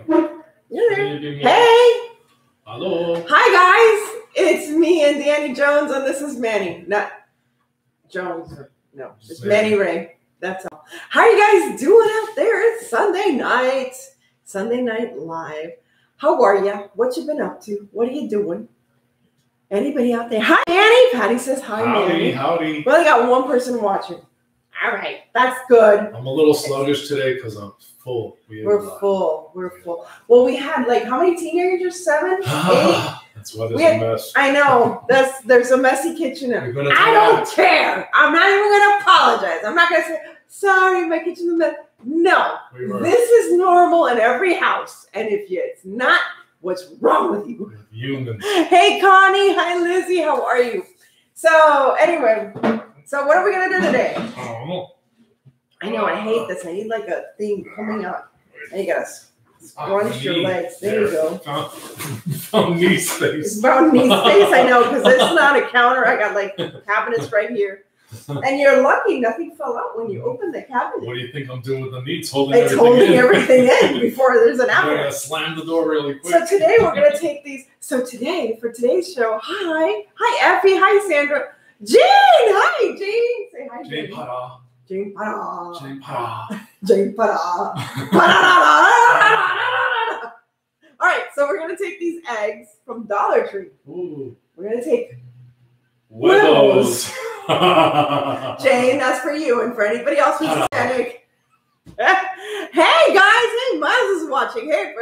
Hey! Hello. Hi, guys. It's me and Danny Jones, and this is Manny. Not Jones. No, it's Manny Ray. That's all. How are you guys doing out there? It's Sunday night live. How are you? What you been up to? What are you doing? Anybody out there? Hi, Manny. Patty says hi, Manny. Howdy. We only got one person watching. All right, that's good. I'm a little sluggish today because I'm full. We're full. Well, we had like how many teenagers? 7, 8. That's why there's a mess. I know. There's a messy kitchen. I don't care. I'm not even going to apologize. I'm not going to say sorry. My kitchen's a mess. No, this is normal in every house. And if it's not, what's wrong with you? Humans. Hey, Connie. Hi, Lizzie. How are you? So anyway. So what are we going to do today? I know, I hate this. I need like a thing coming up. And you got to scrunch your legs. There you go. Found knee space. Found knee space, I know, because it's not a counter. I got like cabinets right here. And you're lucky nothing fell out when you open the cabinet. What do you think I'm doing with the meats? It's holding everything in before there's an hour. I'm going to slam the door really quick. So today we're going to take these. So today, for today's show, hi Effie, hi Sandra. Jane! Hi, Jane! Say hi, Jane. Jane Para. Jane Para. Jane Para. Jane Para. All right, so we're going to take these eggs from Dollar Tree. Ooh. We're going to take willows. Jane, that's for you and for anybody else who's Hispanic. Hey, guys! Hey, Miles is watching. Hey,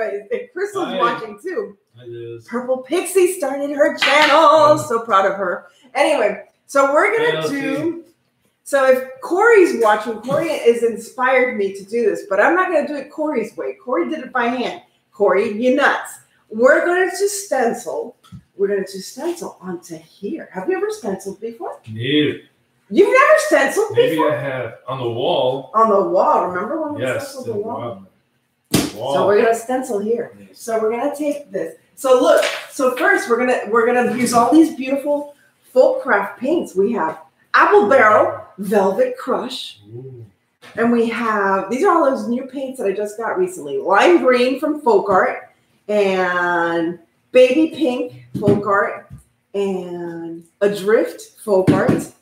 Crystal's watching, too. It is. Purple Pixie started her channel. So proud of her. Anyway. So we're going to do, so if Corey's watching, Corey has inspired me to do this, but I'm not going to do it Corey's way. Corey did it by hand. Corey, you nuts. We're going to just stencil. We're going to just stencil onto here. Have you ever stenciled before? No. You've never stenciled before? Maybe I have. On the wall. On the wall. Remember when we stenciled the wall? So we're going to stencil here. Yes. So we're going to take this. So look, so first we're going to use all these beautiful folk craft paints. We have Apple Barrel, Velvet Crush, and we have, these are all those new paints that I just got recently. Lime Green from Folk Art, and Baby Pink, Folk Art, and Adrift, Folk Art,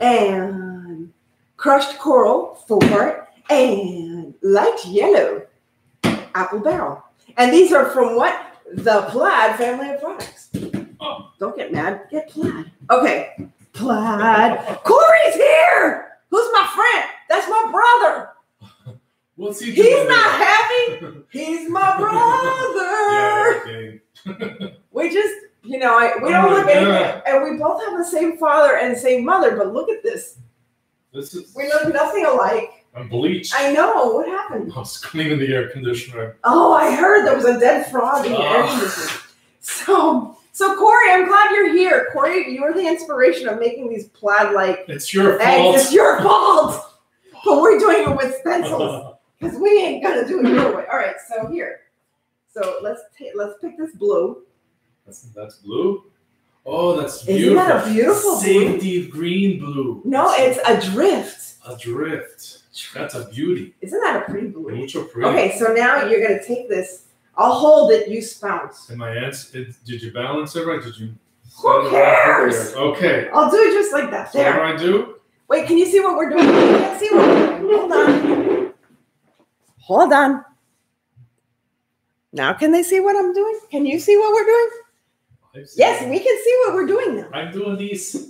and Crushed Coral, Folk Art, and Light Yellow, Apple Barrel. And these are from what? The Plaid family of products. Oh. Don't get mad. Get Plaid. Okay. Plaid. Corey's here. Who's my friend? That's my brother. What's he doing? He's not happy. He's my brother. Yeah, okay. We just, you know, we don't look at it. And we both have the same father and same mother, but look at this. We look nothing alike. I'm bleached. I know. What happened? I was cleaning the air conditioner. Oh, I heard there was a dead frog in the air conditioner. So Corey, I'm glad you're here. Corey, you're the inspiration of making these plaid like. It's your fault. It's your fault. But we're doing it with stencils because we ain't gonna do it your way. All right. So here. So let's pick this blue. That's blue. Oh, that's beautiful. Isn't that a beautiful blue? Deep green blue. No, it's Adrift. Adrift. That's a beauty. Isn't that a pretty blue? Mucho pretty. Okay, so now you're going to take this. I'll hold it. You spounce. And my aunt's, did you balance it right? Did you? Who cares? Okay. I'll do it just like that. There. So what do I do? Wait, can you see what we're doing? You can't see what we're doing. Hold on. Hold on. Now can they see what I'm doing? Can you see what we're doing? Yes, we can see what we're doing now. I'm doing these.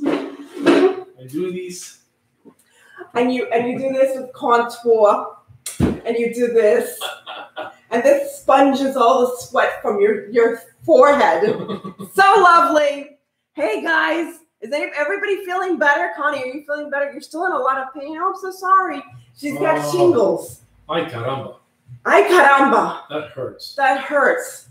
And you do this with contour, and you do this, and this sponges all the sweat from your forehead. So lovely. Hey guys, is everybody feeling better? Connie, are you feeling better? You're still in a lot of pain. Oh, I'm so sorry. She's got shingles. Ay caramba. Ay caramba. That hurts. That hurts.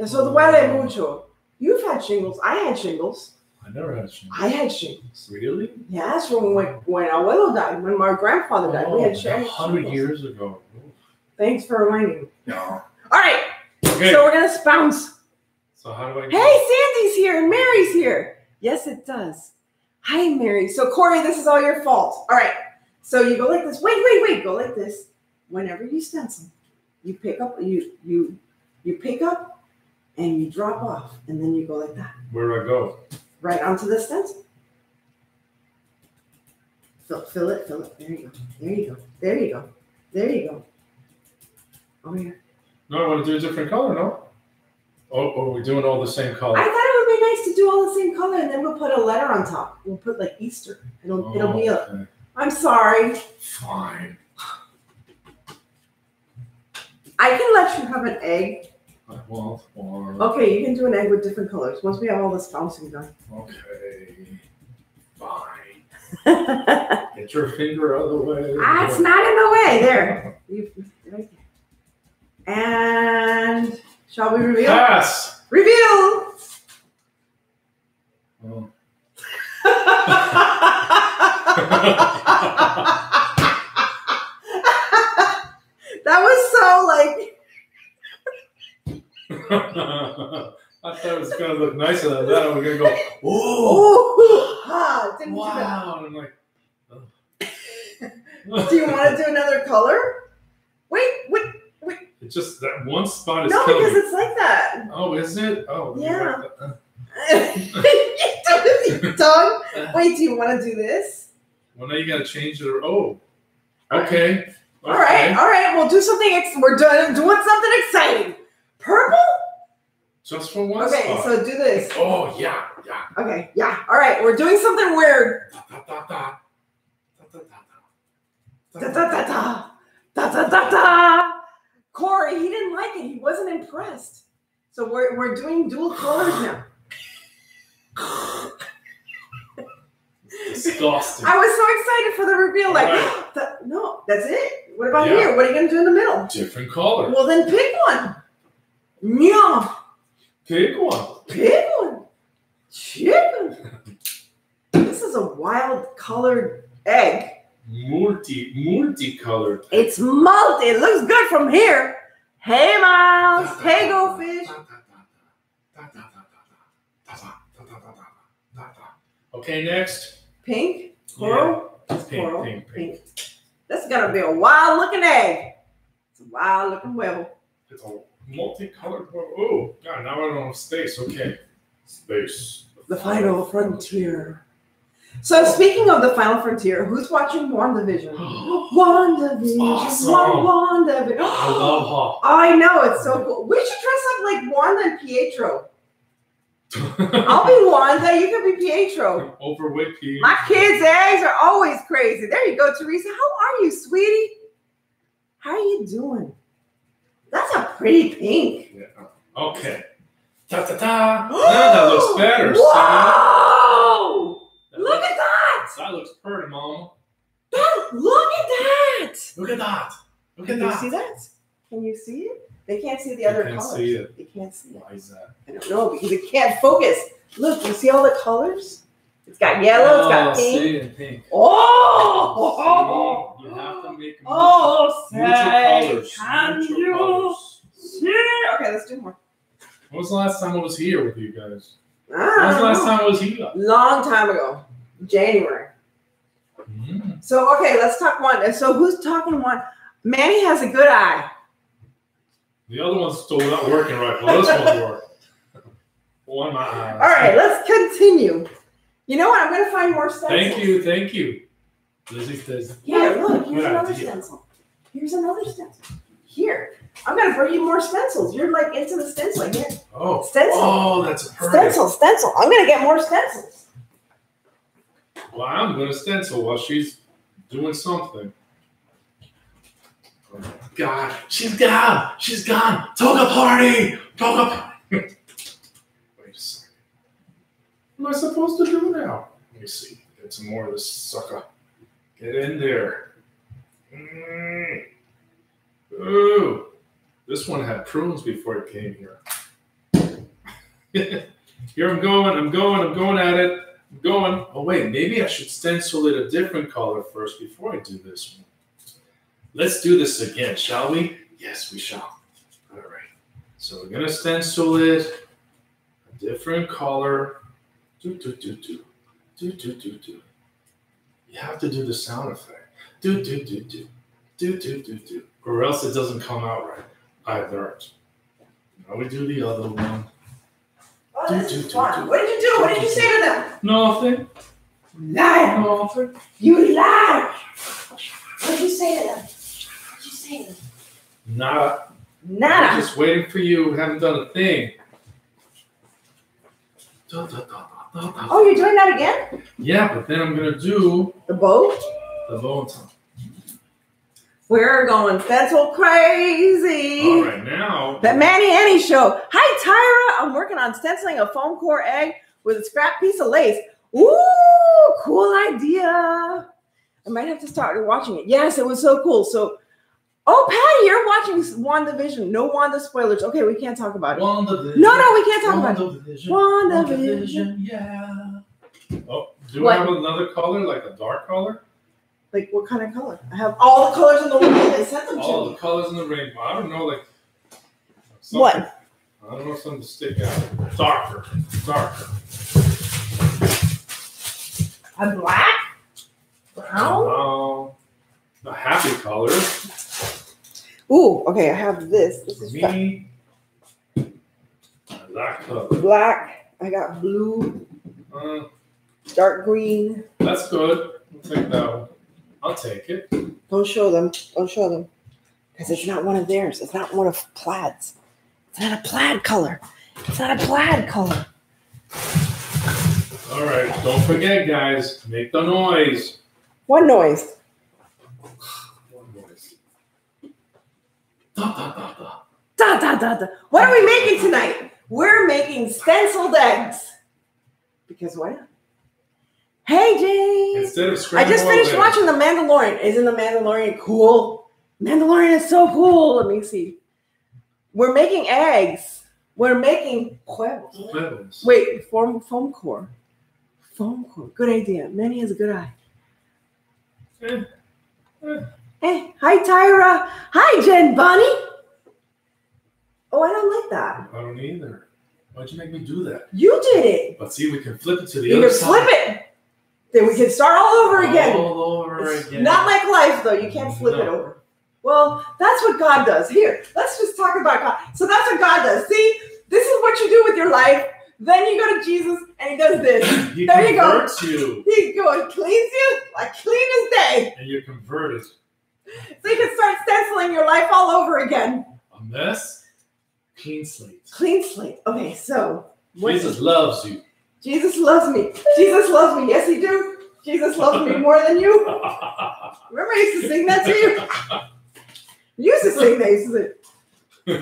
Eso duele mucho. You've had shingles. I had shingles. I never had shingles. I had shingles. Really? Yeah, that's when Abuelo died, when my grandfather died. We had shingles. 100 years ago. Thanks for reminding me. Yeah. All right. Okay. So we're going to spounce. So how do I... Hey, Sandy's here and Mary's here. Yes, it does. Hi, Mary. So, Corey, this is all your fault. All right. So you go like this. Wait. Go like this. Whenever you stencil, you pick up, you pick up and you drop off, and then you go like that. Where do I go? Right onto this stencil. Fill it. There you go. Over here. No, I want to do a different color, no? Oh, are we doing all the same color? I thought it would be nice to do all the same color, and then we'll put a letter on top. We'll put like Easter. It'll be okay. I'm sorry. Fine. I can let you have an egg. I want one. Okay, you can do an egg with different colors. Once we have all this bouncing done. Okay. Fine. Get your finger out of the way. Ah, it's not in the way. There. Right there. And shall we reveal? Yes. Reveal. Oh. That was so like. I thought it was gonna look nicer than that. I was gonna go, oh, wow! And I'm like, oh. Do you want to do another color? Wait. It's just that one spot is. No, colored. Because it's like that. Oh, is it? Oh, yeah. You dumb. Wait, do you want to do this? Well, now you gotta change it. Oh, okay. Okay. All right, we'll do something. We're doing something exciting. Purple? Just for one spot. So do this. Oh, yeah. Okay, yeah. All right, we're doing something weird. Da-da-da-da. Corey, he didn't like it. He wasn't impressed. So we're doing dual colors now. Disgusting. I was so excited for the reveal. Like, right. No, that's it. What about here? What are you going to do in the middle? Different color. Well, then pick one. No. Pick one. Chicken. This is a wild colored egg. Multicolored. It's multi. It looks good from here. Hey, Miles. Hey, Go Fish. Okay, next. Pink? Coral? Yeah. Pink. This is going to be a wild-looking egg. It's a wild-looking webble. It's a multicolored webble. Oh, God, now I don't have space. Okay. Space. The final frontier. So speaking of the final frontier, who's watching WandaVision? WandaVision. Awesome. WandaVision. I love her. I know. It's so cool. We should dress up like Wanda and Pietro. I'll be Wanda. You can be Pietro. Overweight Pietro. My kids' eggs are always crazy. There you go, Teresa. How are you, sweetie? How are you doing? That's a pretty pink. Yeah. Okay. Ta-ta-ta. Now that looks better. Whoa! Look at that. That looks pretty, Mama. Look at that. Can you see that? Can you see it? They can't see the other colors. They can't see it. Why is that? I don't know, because it can't focus. Look, you see all the colors? It's got yellow, it's got pink. Oh! You have to make neutral colors. Can you see? Okay, let's do more. When was the last time I was here with you guys? When was the last time I was here? Long time ago. January. Mm. So, okay, let's talk one. So, who's talking one? Manny has a good eye. The other one's still not working right, but this one's working. All right, let's continue. You know what? I'm going to find more stencils. Thank you. Lizzie, yeah, look, here's another stencil. Here's another stencil. Here. I'm going to bring you more stencils. You're like into the stenciling here. Oh. Stencil. Oh, that's perfect. Stencil. I'm going to get more stencils. Well, I'm going to stencil while she's doing something. God, she's gone. Toga party. Wait a second. What am I supposed to do now? Let me see. Get some more of this sucker. Get in there. Ooh. This one had prunes before it came here. Here I'm going at it. Oh, wait. Maybe I should stencil it a different color first before I do this one. Let's do this again, shall we? Yes, we shall. All right. So we're going to stencil it a different color. Do. You have to do the sound effect. Do. Or else it doesn't come out right. I learned. I would do the other one. Oh, this is fun. What did you do? What did you say to them? Nothing. Liar. Nothing. You lied. What did you say to them? What did you say to them? Nada. Nada. I'm just waiting for you. Haven't done a thing. Oh, you're doing that again? Yeah, but then I'm going to do... The boat? The boat. We're going fentanyl crazy. All right, now. The Manny Annie Show. Hi, Tyra. I'm working on stenciling a foam core egg with a scrap piece of lace. Ooh, cool idea. I might have to start watching it. Yes, it was so cool. So, oh, Patty, you're watching WandaVision. No Wanda spoilers. Okay, we can't talk about it. WandaVision. No, we can't talk about it. WandaVision. Yeah. Oh, do I have another color, like a dark color? Like, what kind of color? I have all the colors in the rainbow. They sent them to me. All the colors in the rainbow. I don't know, like... What? I don't know, something to stick out. Darker. Darker. A black? Brown? No. The happy color. Ooh, okay, I have this. This is me. Black color. Black. I got blue. Dark green. That's good. I'll take that one. I'll take it. Don't show them. Don't show them. Because it's not one of theirs. It's not one of Plaid's. It's not a Plaid color. It's not a Plaid color. All right. Don't forget, guys. Make the noise. What noise? Da, da, da, da. Da, da, da, da. What are we making tonight? We're making stenciled eggs. Because why not? Hey, Jay. Instead of I just finished watching The Mandalorian. Isn't The Mandalorian cool? Mandalorian is so cool. Let me see. We're making eggs. We're making quibbles. Wait, foam core. Foam core. Good idea. Manny has a good eye. Eh. Eh. Hey, hi Tyra. Hi Jen Bunny. Oh, I don't like that. I don't either. Why'd you make me do that? You did it. But see, we can flip it to the other side. You can flip it. Then we can start all over again. All over again. Not like life, though. You can't flip it over. Well, that's what God does. Here, let's just talk about God. So that's what God does. See, this is what you do with your life. Then you go to Jesus, and he does this. He there you go. You. He goes, cleans you like clean as day. And you're converted. So you can start stenciling your life all over again. A mess, clean slate. Clean slate. Okay, so Jesus loves you. Jesus loves me. Jesus loves me. Yes, he do. Jesus loves me more than you. Remember, I used to sing that to you. You used to sing that.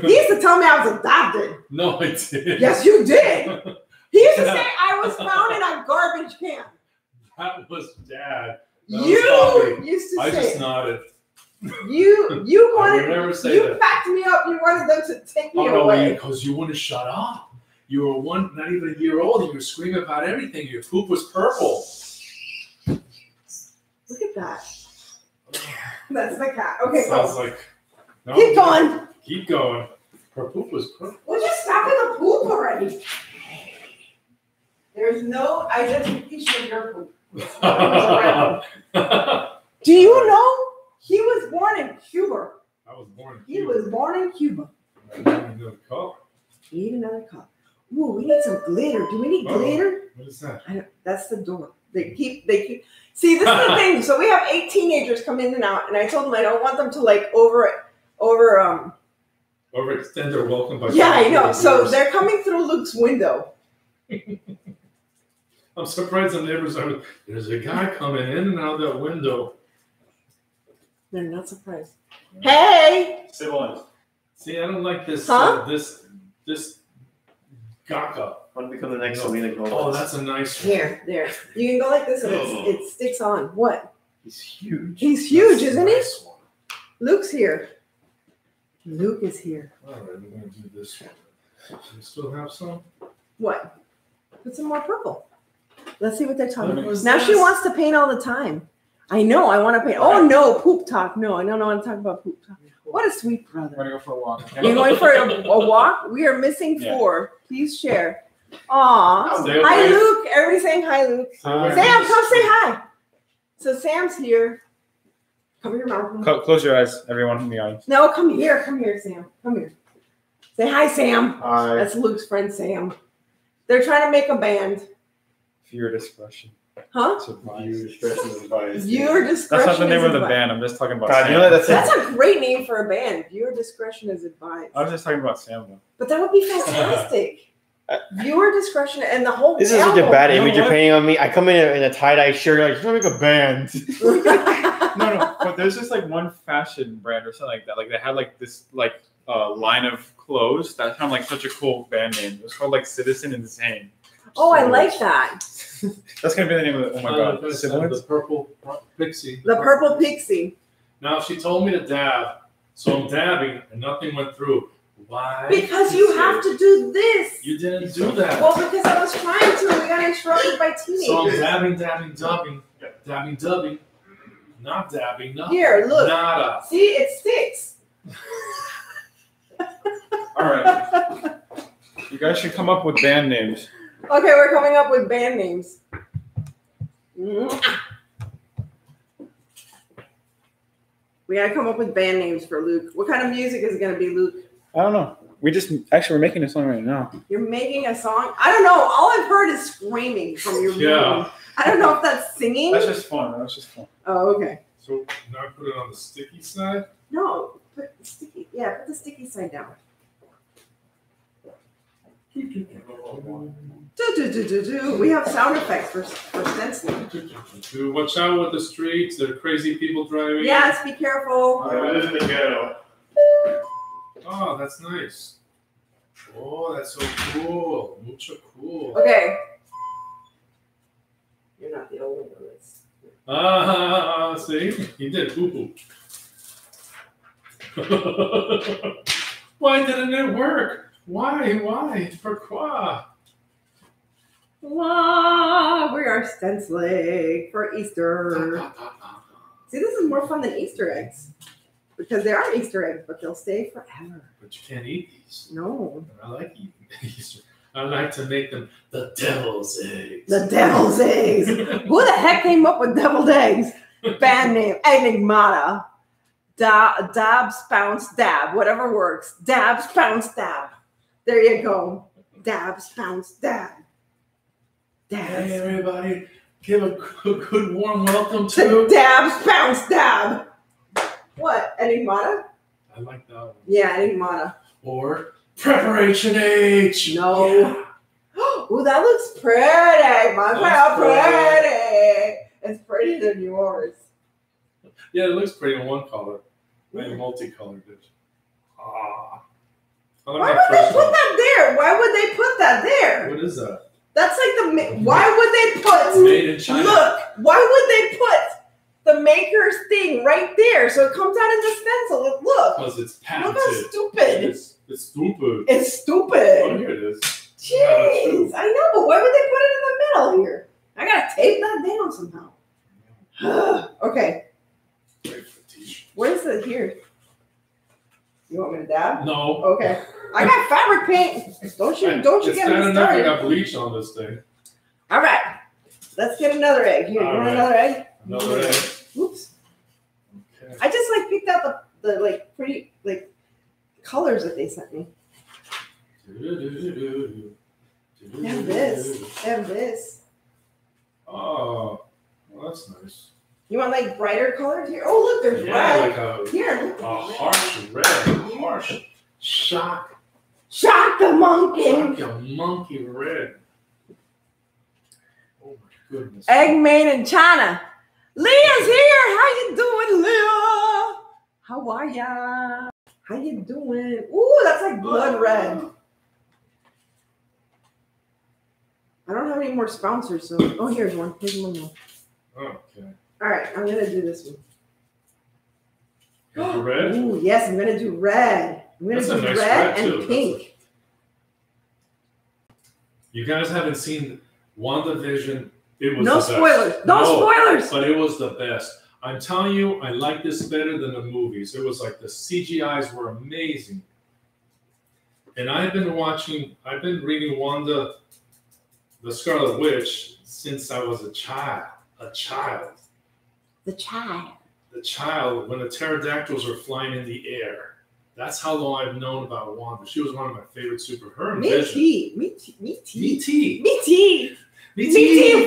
He used to tell me I was adopted. No, I did. Yes, you did. He used to say I was found in a garbage can. That was Dad. That you was used to. I say just nodded. You wanted you backed me up. You wanted them to take me away because you wouldn't shut up. You were not even a year old, and you were screaming about everything. Your poop was purple. Look at that. That's the cat. Okay, sounds like. No, keep going. Keep going. Her poop was purple. Well, just stop with the poop already. There's no identification of your poop. Do you know? He was born in Cuba. I was born in Cuba. He was born in Cuba. I need another color. Need another color. Ooh, we need some glitter. Do we need glitter? What is that? I don't, that's the door. They keep. See, this is the thing. So we have 8 teenagers come in and out, and I told them I don't want them to like overextend their welcome by. Yeah, I know. So they're coming through Luke's window. I'm surprised the neighbors are. There's a guy coming in and out that window. They're not surprised. Yeah. Hey! See, I don't like this. Huh? This Gaka. Want to become the next Selena Gomez? Oh, that's a nice one. Here, there. You can go like this, and it sticks on. What? He's huge. He's huge, isn't he? Nice one. Luke's here. Luke is here. All right, we're going to do this one. Do we still have some? What? Put some more purple. Let's see what they're talking about. Now she wants to paint all the time. I know, I want to paint. Oh, no, poop talk. No, I don't want to talk about poop talk. What a sweet brother. I'm going to go for a walk. You're going for a walk? We are missing 4. Please share. Aw. Hi, Luke. Everybody's saying hi, Luke. Hi. Sam, come say hi. So Sam's here. Cover your mouth. Close your eyes, everyone in the audience. No, come here. Come here, Sam. Come here. Say hi, Sam. Hi. That's Luke's friend, Sam. They're trying to make a band. Viewer discretion. Huh? Viewer discretion is advice. Viewer discretion. That's not the name of the band. I'm just talking about Sam. You know that's a great name for a band. Viewer discretion is advised. I was just talking about Sam. But that would be fantastic. Viewer discretion and the whole. This is such a bad image you're painting on me. I come in a tie-dye shirt. You're like, you're trying to make a band. No. But there's just like one fashion brand or something like that. Like they had like this like line of clothes that sounded like such a cool band name. It was called like Citizen Insane. Oh, so I like that. That's gonna be the name of. Oh my god, the Purple Pixie. The Purple Pixie. Now she told me to dab, so I'm dabbing, and nothing went through. Why? Because you have to do this. You didn't do that. Well, because I was trying to. We got interrupted by teenagers. So I'm dabbing, not dabbing, nothing. Here, look. Nada. See, it sticks. All right. You guys should come up with band names. Okay, we're coming up with band names. We gotta come up with band names for Luke. What kind of music is it gonna be, Luke? I don't know. We're making a song right now. You're making a song? I don't know. All I've heard is screaming from your room. I don't know if that's singing. That's just fun. Oh, okay. So now put it on the sticky side? No. Put the sticky side down. We have sound effects for stenciling. Do watch out with the streets. There are crazy people driving. Yes, be careful. I live in the ghetto. Oh, that's nice. Oh, that's so cool. Mucho cool. Okay. You're not the only one that's. See? You did poo poo. Why didn't it work? Why? Pourquoi? Wow, we are stenciling for Easter. See, this is more fun than Easter eggs. Because they are Easter eggs, but they'll stay forever. But you can't eat these. No. I like eating these. I like to make them the devil's eggs. The devil's eggs. Who the heck came up with deviled eggs? Band name, Enigmata. Dabs, pounce, dab. Whatever works. Dabs, pounce, dab. There you go. Dabs, pounce, dab. Dabs. Hey, everybody. Give a good warm welcome to Dabs, pounce, dab. What? Enigmata? I like that one. Yeah, Enigmata. Or Preparation H. No. Yeah. Oh, that looks pretty. Pretty. It's prettier than yours. Yeah, it looks pretty in one color. Maybe multicolored. Ah. Why would they put that there? Why would they put that there? What is that? That's like the. Why would they put? Made in China. Look. Why would they put the maker's thing right there? So it comes out in the stencil. Look. Because it's patented. Look how stupid. It's stupid. It's stupid. Oh, here it is. Jeez, I know, but why would they put it in the middle here? I gotta tape that down somehow. Okay. Where's it here? You want me to dab? No. Okay. I got fabric paint. Don't you get me started. It's not enough. I got bleach on this thing. All right. Let's get another egg. Here, you want another egg? Another egg. Oops. Okay. I just like picked out the like pretty like colors that they sent me. They have this. They have this. Oh, well, that's nice. You want like brighter colors here? Oh, look, there's red. Like a harsh red, harsh shock. Shock the monkey. Shock the monkey red. Oh my goodness. Egg made in China. Leah's here. How you doing, Leah? How are ya? How you doing? Ooh, that's like blood red. I don't have any more sponsors, so here's one. Here's one more. Okay. All right, I'm going to do this one. You do red? Ooh, yes, I'm going to do red. I'm going to do nice red and too. Pink. You guys haven't seen WandaVision. It was no spoilers. No spoilers. But it was the best. I'm telling you, I like this better than the movies. It was like the CGIs were amazing. And I've been reading Wanda, the Scarlet Witch, since I was a child. The child. When the pterodactyls are flying in the air. That's how long I've known about Wanda. She was one of my favorite super. Her and Vision. Me too.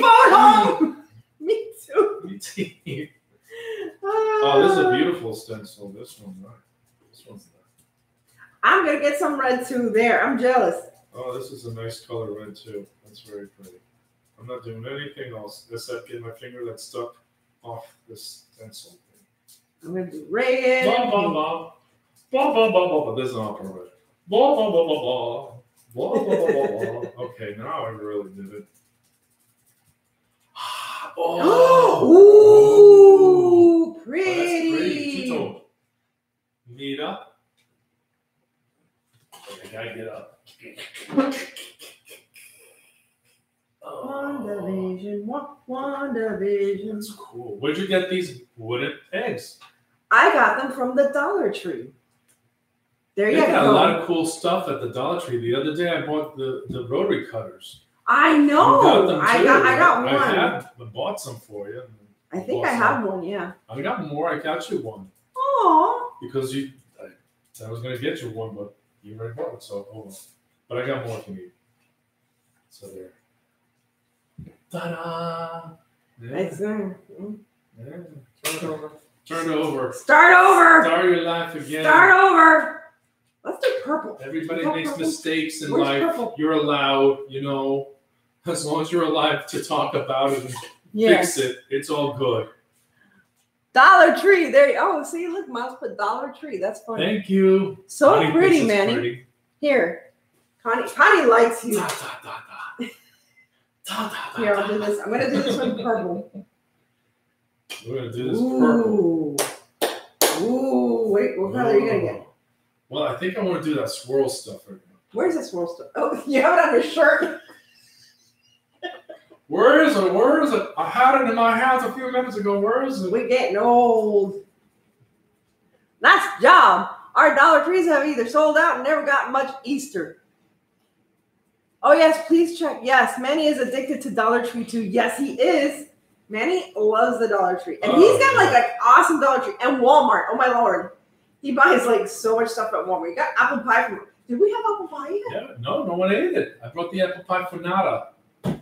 Photo. Me too. Me too. Oh, this is a beautiful stencil. This one, right? This one's nice. I'm gonna get some red too. There, I'm jealous. Oh, this is a nice color red too. That's very pretty. I'm not doing anything else except get my finger that's stuck off this stencil thing. I'm gonna do red. Blah blah blah. Blah, blah, blah, blah, blah. This is not perfect. Blah, blah, blah, blah, blah. Blah, blah, blah, blah, blah. Okay, now I really did it. Oh, ooh, pretty. Oh, that's pretty. Tito. Mira. Okay, gotta get up. WandaVision, WandaVision. That's cool. Where'd you get these wooden eggs? I got them from the Dollar Tree. There you go. They got a lot of cool stuff at the Dollar Tree. The other day, I bought the rotary cutters. I know. Got them too. I got one. I bought some for you. I think I have one. Yeah. I got more. I got you one. Aww. Because you, I was gonna get you one, but you already bought it, so over. But I got more if you need. So there. Ta-da! Yeah. Nice. Yeah. Turn it over. Start over. Start your life again. Start over. Let's do purple. Everybody makes mistakes in life. Purple? You're allowed, you know, as long as you're alive to talk about it and fix it, it's all good. Dollar Tree. There you go. Oh, see, look, Miles put Dollar Tree. That's funny. Thank you. So Connie pretty, Manny. Pretty. Here. Connie likes you. Da, da, da, da. Da, da, da, here, I'll do this. I'm going to do this one purple. We're going to do this purple. Ooh, wait, what color are you going to get? Well, I think I want to do that swirl stuff right now. Where's the swirl stuff? Oh, you have it on your shirt. Where is it? I had it in my house a few minutes ago. Where is it? We're getting old. Nice job. Our Dollar Trees have either sold out and never got much Easter. Oh, yes, please check. Yes, Manny is addicted to Dollar Tree, too. Yes, he is. Manny loves the Dollar Tree. And he's got like an awesome Dollar Tree. And Walmart. Oh, my Lord. He buys like so much stuff at Walmart. You got apple pie from... Did we have apple pie yet? Yeah, no one ate it. I brought the apple pie for nada.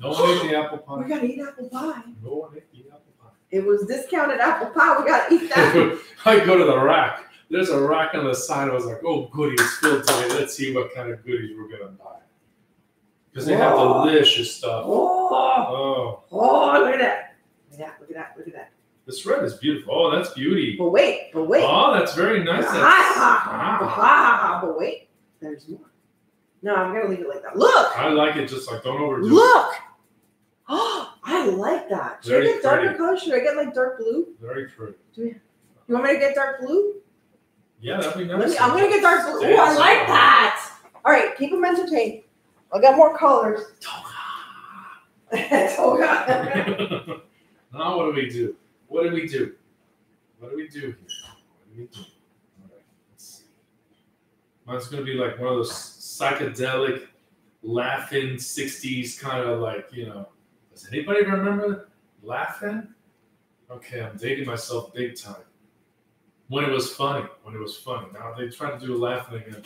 No one ate the apple pie. We got to eat apple pie. No one ate the apple pie. It was discounted apple pie. We got to eat that. I go to the rack. There's a rack on the side. I was like, oh, goodies filled today. Let's see what kind of goodies we're going to buy. Because they have delicious stuff. Oh, look at that. Look at that. This red is beautiful. Oh, that's beauty. But wait. Oh, that's very nice. But wait, there's more. No, I'm going to leave it like that. Look. I like it just like, don't overdo it. Look. Oh, I like that. Should I get darker colors? Should I get like dark blue? Very pretty. You want me to get dark blue? Yeah, that'd be nice. I'm going to get dark blue. Oh, I like that. All right, keep them entertained. I got more colors. Toga. Now what do we do here? What do we do? All right, let's see. Mine's gonna be like one of those psychedelic, laughing '60s kind of like, you know. Does anybody remember laughing? Okay, I'm dating myself big time. When it was funny. Now they try to do laughing again.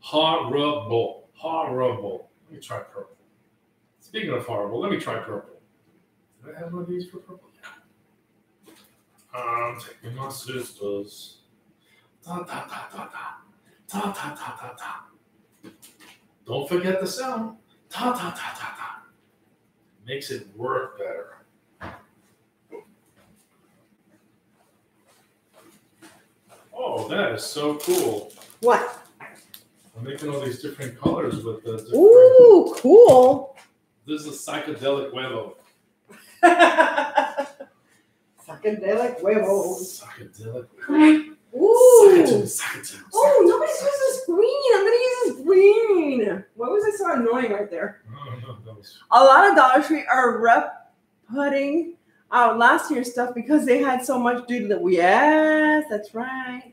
Horrible. Let me try purple. Speaking of horrible, let me try purple. Did I have one of these for purple? I'm taking my sisters. Da, da, da, da, da. Da, da, da, da, da. Don't forget the sound. Da, da, da, da, da. Makes it work better. Oh, that is so cool. What? I'm making all these different colors with the different... Ooh, cool. This is a psychedelic huevo. Psychedelic huevos. Psychedelic huevos. Ooh. Psychedelic. Oh, nobody's used this green. I'm going to use this green. Why was I so annoying right there? A lot of Dollar Tree are putting out last year's stuff because they had so much due to the... Yes, that's right.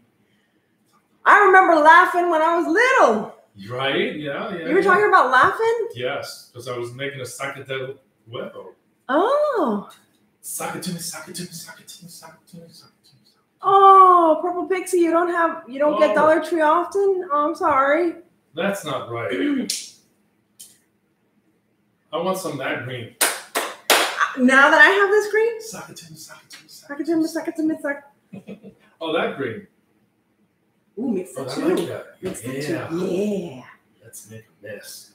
I remember laughing when I was little. Right? Yeah. You were talking about laughing? Yes, because I was making a psychedelic huevo. Oh. Suck it to me, suck it to me, suck it to me, suck it to me, suck it to me, suck it to me. Oh, Purple Pixie, you don't get Dollar Tree often? Oh, I'm sorry. That's not right. I want some of that green. Now that I have this green? Suck it to me. Oh, that green. Ooh, mix the two. I like that. Yeah. Let's make a mess.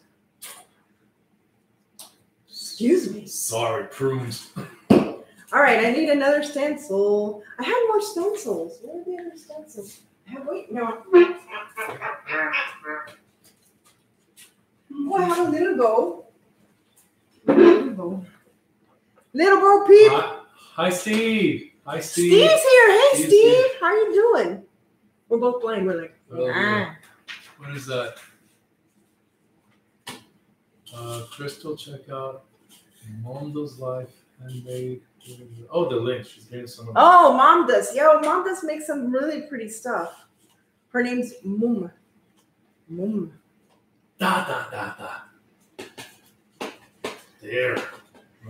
Excuse me. Sorry, prunes. All right, I need another stencil. I had more stencils. Where are the other stencils? Wait, no. Oh, I have a little bow. Little bro Pete. Hi, Steve. Hi, Steve. Steve's here. Hey, Steve. How are you doing? We're both blind. We're like, What is that? Crystal, check out Mondo's Life Handmade. Oh, the link. She's getting some of Mondas. Yo, Mondas makes some really pretty stuff. Her name's Mum. Mum. There.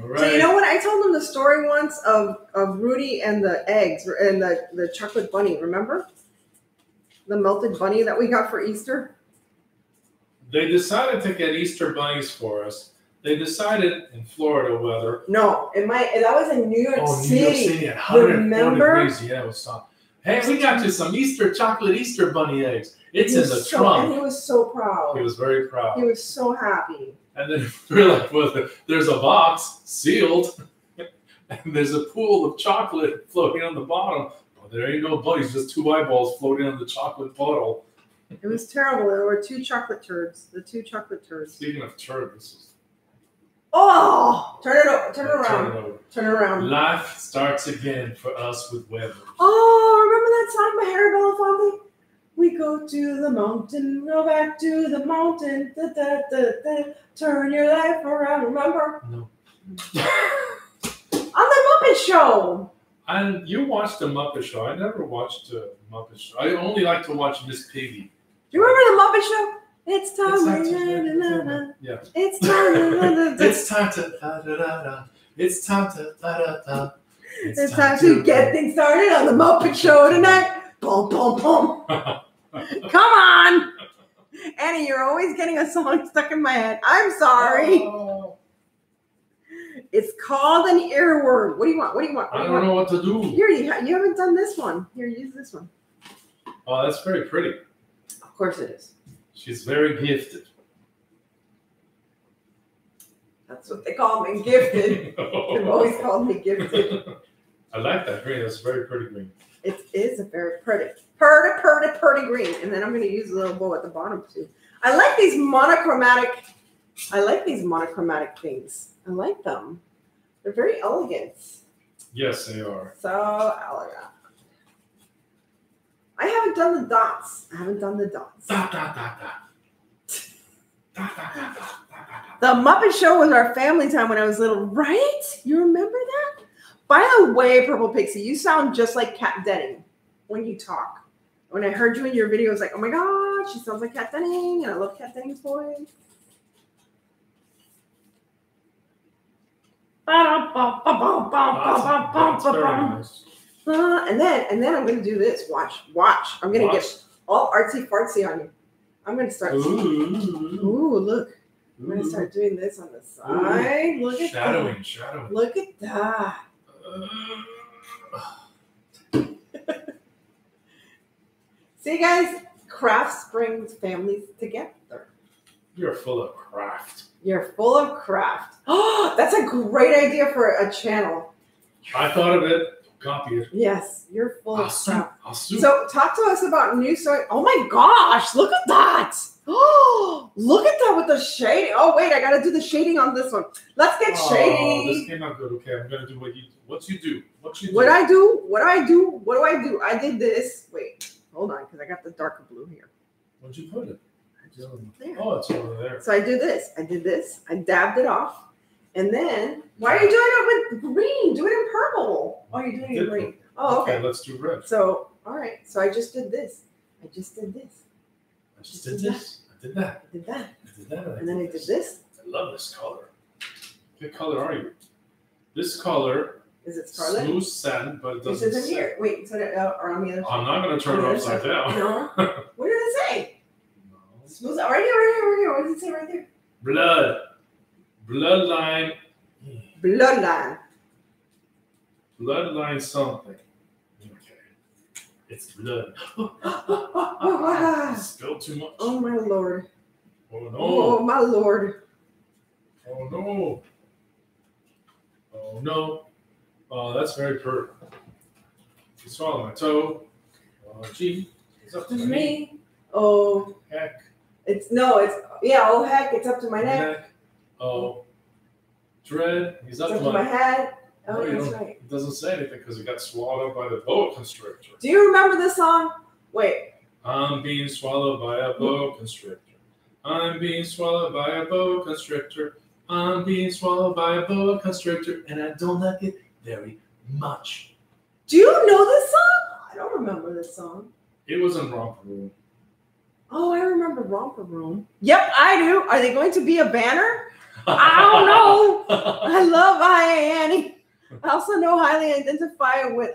All right. So you know what? I told them the story once of Rudy and the eggs and the chocolate bunny. Remember? The melted bunny that we got for Easter? They decided to get Easter bunnies for us. They decided in Florida weather. No, that was in New York City. New York City at 104 degrees. Yeah, it was hot. Hey, we got you some Easter bunny eggs. It's in the trunk. And he was so proud. He was very proud. He was so happy. And then we're like, well, there's a box sealed, and there's a pool of chocolate floating on the bottom. Well, there ain't no bunnies, just two eyeballs floating on the chocolate bottle. It was terrible. There were two chocolate turds. Speaking of turds, this is. Oh! Turn it around. Life starts again for us with weather. Oh, remember that song by Harry Belafonte? We go to the mountain, go back to the mountain. Da, da, da, da. Turn your life around. Remember? No. On the Muppet Show. And you watched the Muppet Show. I never watched the Muppet Show. I only like to watch Miss Piggy. Do you remember the Muppet Show? It's time. It's time. It's time to da da da da. It's time to da da da. It's time to get things started on the Muppet Show tonight. Boom, boom, boom. Come on, Annie. You're always getting a song stuck in my head. I'm sorry. Oh. It's called an earworm. What do you want? I don't know what to do. Here, you haven't done this one. Here, use this one. Oh, that's very pretty. Of course it is. She's very gifted. That's what they call me, gifted. They've always called me gifted. I like that green. That's very pretty green. It is a very pretty green. And then I'm going to use a little bow at the bottom too. I like these monochromatic. Things. I like them. They're very elegant. Yes, they are. So elegant. I haven't done the dots. Dot, dot, dot, dot. The Muppet Show was our family time when I was little, right? You remember that? By the way, Purple Pixie, you sound just like Kat Denning when you talk. When I heard you in your video, I was like, oh my God, she sounds like Kat Denning, and I love Kat Denning's voice. And then I'm going to do this. Watch. I'm going to get all artsy fartsy on you. I'm going to start. Ooh, look. I'm going to start doing this on the side. Ooh. Look at that. Shadowing. Look at that. See, guys, craft brings families together. You're full of craft. Oh, that's a great idea for a channel. I thought of it. Copy it. Yes, you're full of crap. So talk to us about new soy. Oh my gosh, look at that. Oh, look at that with the shade. Oh wait, I gotta do the shading on this one. Let's get shading. This came out good. Okay, I'm gonna do what you do. What do I do? I did this. Wait, hold on, because I got the darker blue here. Where'd you put it? There. Oh, it's over there. So I do this. I dabbed it off. And then, why are you doing it with green? Do it in purple. Oh, you're doing it in green. Oh, okay. Let's do red. So, all right. So I just did this. I did that. And then I did this. I love this color. What color are you? This color Is it scarlet? Smooth satin, but it doesn't. It says in here. Wait, so that, or on the other side. I'm not going to turn it upside down. No. What did it say? No. Smooth. Right here, right here, right here. What does it say right there? Blood. Bloodline. Bloodline. Bloodline something. Okay. It's blood. Spilled too much. Oh, my Lord. Oh, no. Oh, my Lord. Oh, no. Oh, no. Oh, that's very purple. You swallowed my toe. Oh, gee. It's up to me. Oh. Heck. It's, no, it's, yeah, oh, heck. It's up to my neck. Oh. Dread. He's up to my head. Oh, no, that's right. It doesn't say anything because it got swallowed up by the boa constrictor. Do you remember this song? Wait. I'm being swallowed by a boa constrictor. I'm being swallowed by a boa constrictor. I'm being swallowed by a boa constrictor, and I don't like it very much. Do you know this song? I don't remember this song. It was in Romper Room. Oh, I remember Romper Room. Yep, I do. Are they going to be a banner? I don't know. I love I, Annie. I also now highly identify with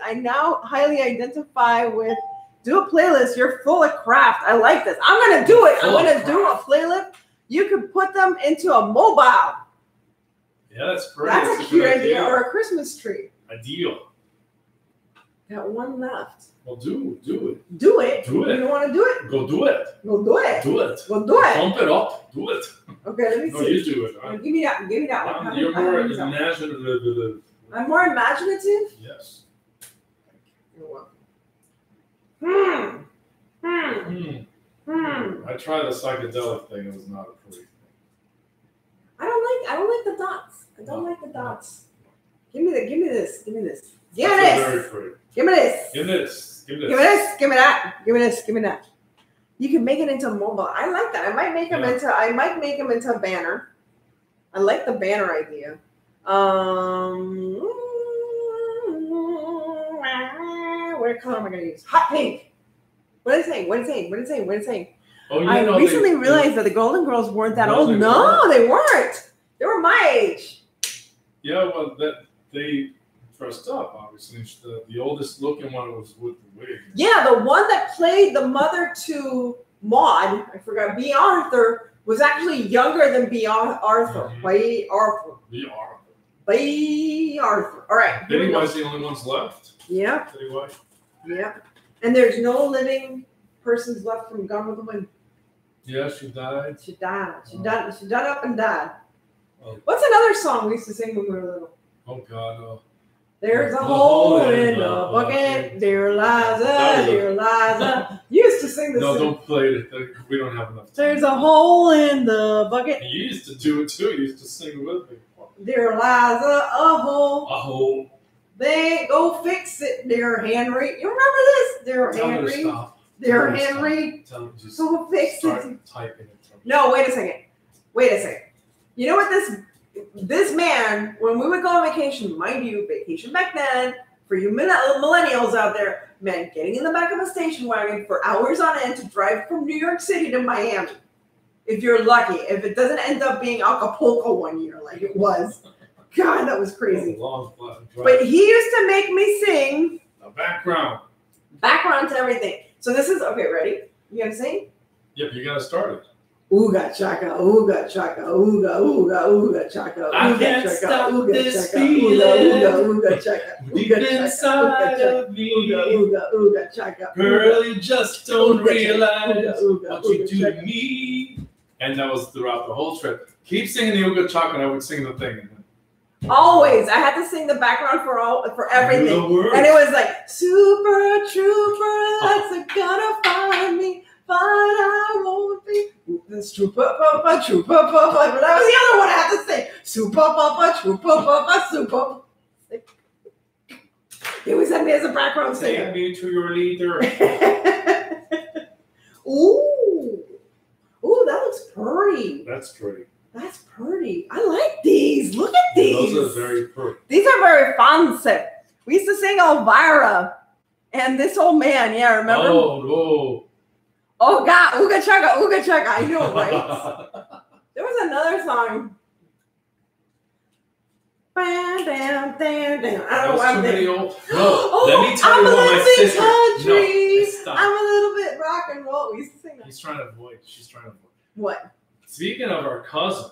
do a playlist. You're full of craft. I like this. I'm going to do it. I'm going to do a playlist. You could put them into a mobile. Yeah, that's pretty. That's a cute idea. Or a Christmas tree. A deal. Got one left. Well, do it. You don't want to do it? Go do it. Pump it up. Do it. Okay, let me see. No, you do it. Right? Give me that one. You're more imaginative. I'm more imaginative? Yes. You're welcome. I tried the psychedelic thing. It was not a pretty thing. I don't like the dots. Give me this. Give me this. Give me that. You can make it into mobile. I like that. I might make them into a banner. I like the banner idea. What color am I gonna use? Hot pink. What is it saying? Oh, I recently realized that the Golden Girls weren't that old. No, they weren't. They were my age. Yeah, well, that they dressed up, obviously. The oldest looking one was with the wig. Yeah, the one that played the mother to Maude, I forgot, B. Arthur, was actually younger than B. Arthur. Mm-hmm. B. Arthur. All right. Betty White's the only ones left. Yeah. Betty White. Yeah. And there's no living persons left from Gone with the Wind. Yeah, she died. She died. Oh. What's another song we used to sing when we were little? Oh, God. There's a hole in a bucket. Dear Liza, dear Liza. You used to sing this. No, don't play it. We don't have enough time. There's a hole in the bucket. You used to do it, too. You used to sing with me. Dear Liza, a hole. A hole. They go fix it, dear Henry. You remember this? Dear Henry. Dear Henry. Go fix it. No, wait a second. You know what this man, when we would go on vacation, mind you, vacation back then, for you millennials out there, man, getting in the back of a station wagon for hours on end to drive from New York City to Miami. If you're lucky, if it doesn't end up being Acapulco one year like it was. God, that was crazy. But he used to make me sing. The background to everything. So this is, okay, ready? You gotta sing? Yep, you gotta start it. Ooga chaka, ooga chaka, ooga, ooga, ooga chaka, ooga chaka, ooga chaka, ooga chaka, ooga chaka. Girl, you just don't realize what you do to me. And that was throughout the whole trip. Keep singing the ooga chaka, and I would sing the thing. Always, I had to sing the background for everything, and it was like super trooper that's gonna find me, but I won't be. This trooper, but that was the other one I had to sing. Super. They always had me as a background singer. Take me to your leader. Ooh, that looks pretty. That's pretty. I like these. Look at these. Those are very pretty. These are very fancy. We used to sing Elvira and this old man. Yeah, remember? Oh, God. Ooga chaka, ooga chaka. I know, right? There was another song. I don't know. I'm a little bit rock and roll. We sing. He's trying to avoid. She's trying to avoid. What? Speaking of our cousin,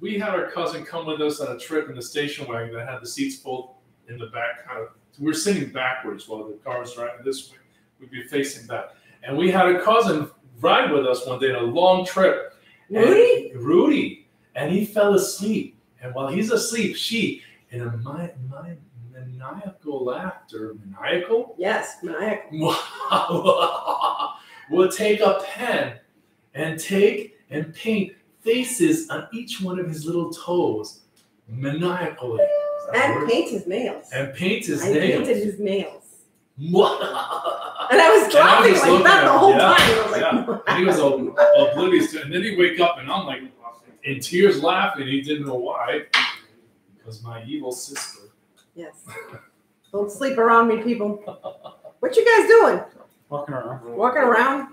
we had our cousin come with us on a trip in the station wagon that had the seats full in the back. Kind of, we were sitting backwards while the car was driving this way. We'd be facing back, and we had a cousin ride with us one day on a long trip. Rudy, and he fell asleep. And while he's asleep, she, in a maniacal laughter, maniacal? Yes, maniacal. Will take a pen and paint faces on each one of his little toes, maniacally. And paint his nails. I painted his nails. And I was laughing like that the whole time. I was like, and he was oblivious. And then he'd wake up, and I'm like, in tears laughing. He didn't know why. Because my evil sister. Yes. Don't sleep around me, people. What you guys doing? Walking around. Walking around?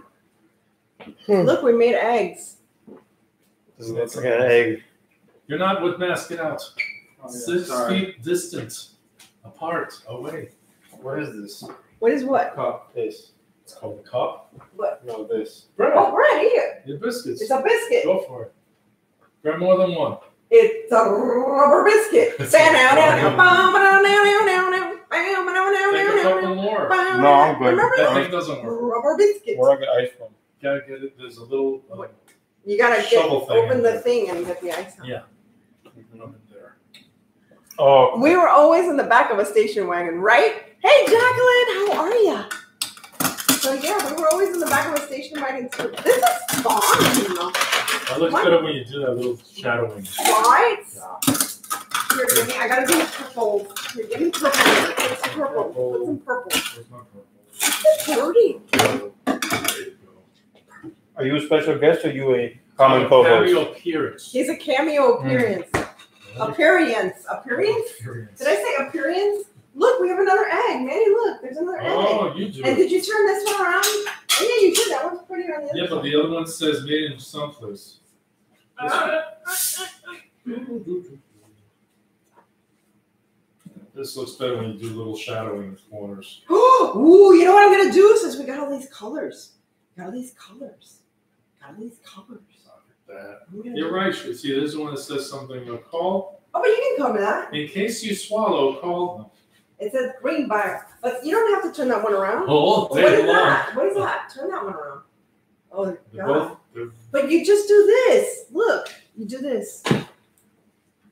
Look, we made eggs. Doesn't look like an egg. You're not with mask. Get out. Oh, yeah. 6 feet distant. Apart. Away. What is this? What is what? Cup. This. It's called a cup. What? No, this. Bread. Oh, bread here. Your biscuits. It's a biscuit. Go for it. Grab more than one. It's a rubber biscuit. Take a couple more. No, I'm good. That thing doesn't work. Rubber biscuit. We're on the ice one. Gotta get it. There's a little. You gotta open the thing and get the ice on. Yeah. There. Oh. We were always in the back of a station wagon, right? Hey, Jacqueline, how are you? So yeah, we were always in the back of a station wagon too. This is fun, you know. It looks better when you do that little shadowing. Right? Yeah. Here, baby, I gotta give you purple. Here, give me purple. Put some purple. Put some purple. It's not purple. It's dirty. There you go. Are you a special guest or are you a common co-host? Cameo appearance. He's a cameo appearance. Mm. Appearance? Did I say appearance? Look, we have another egg. Manny, look, there's another egg. Oh, you do. And did you turn this one around? Oh, yeah, you did. That one's prettier on the other side. Yeah, but the other one says made in someplace. This looks better when you do little shadowing in the corners. Ooh, you know what I'm going to do since we got all these colors? Look at that. You're right. See, there's one that says something. You'll call. Oh, but you can cover that. In case you swallow, call. It says green bar. But you don't have to turn that one around. Oh, what is that? Turn that one around. Oh, God. But you just do this. Look, you do this.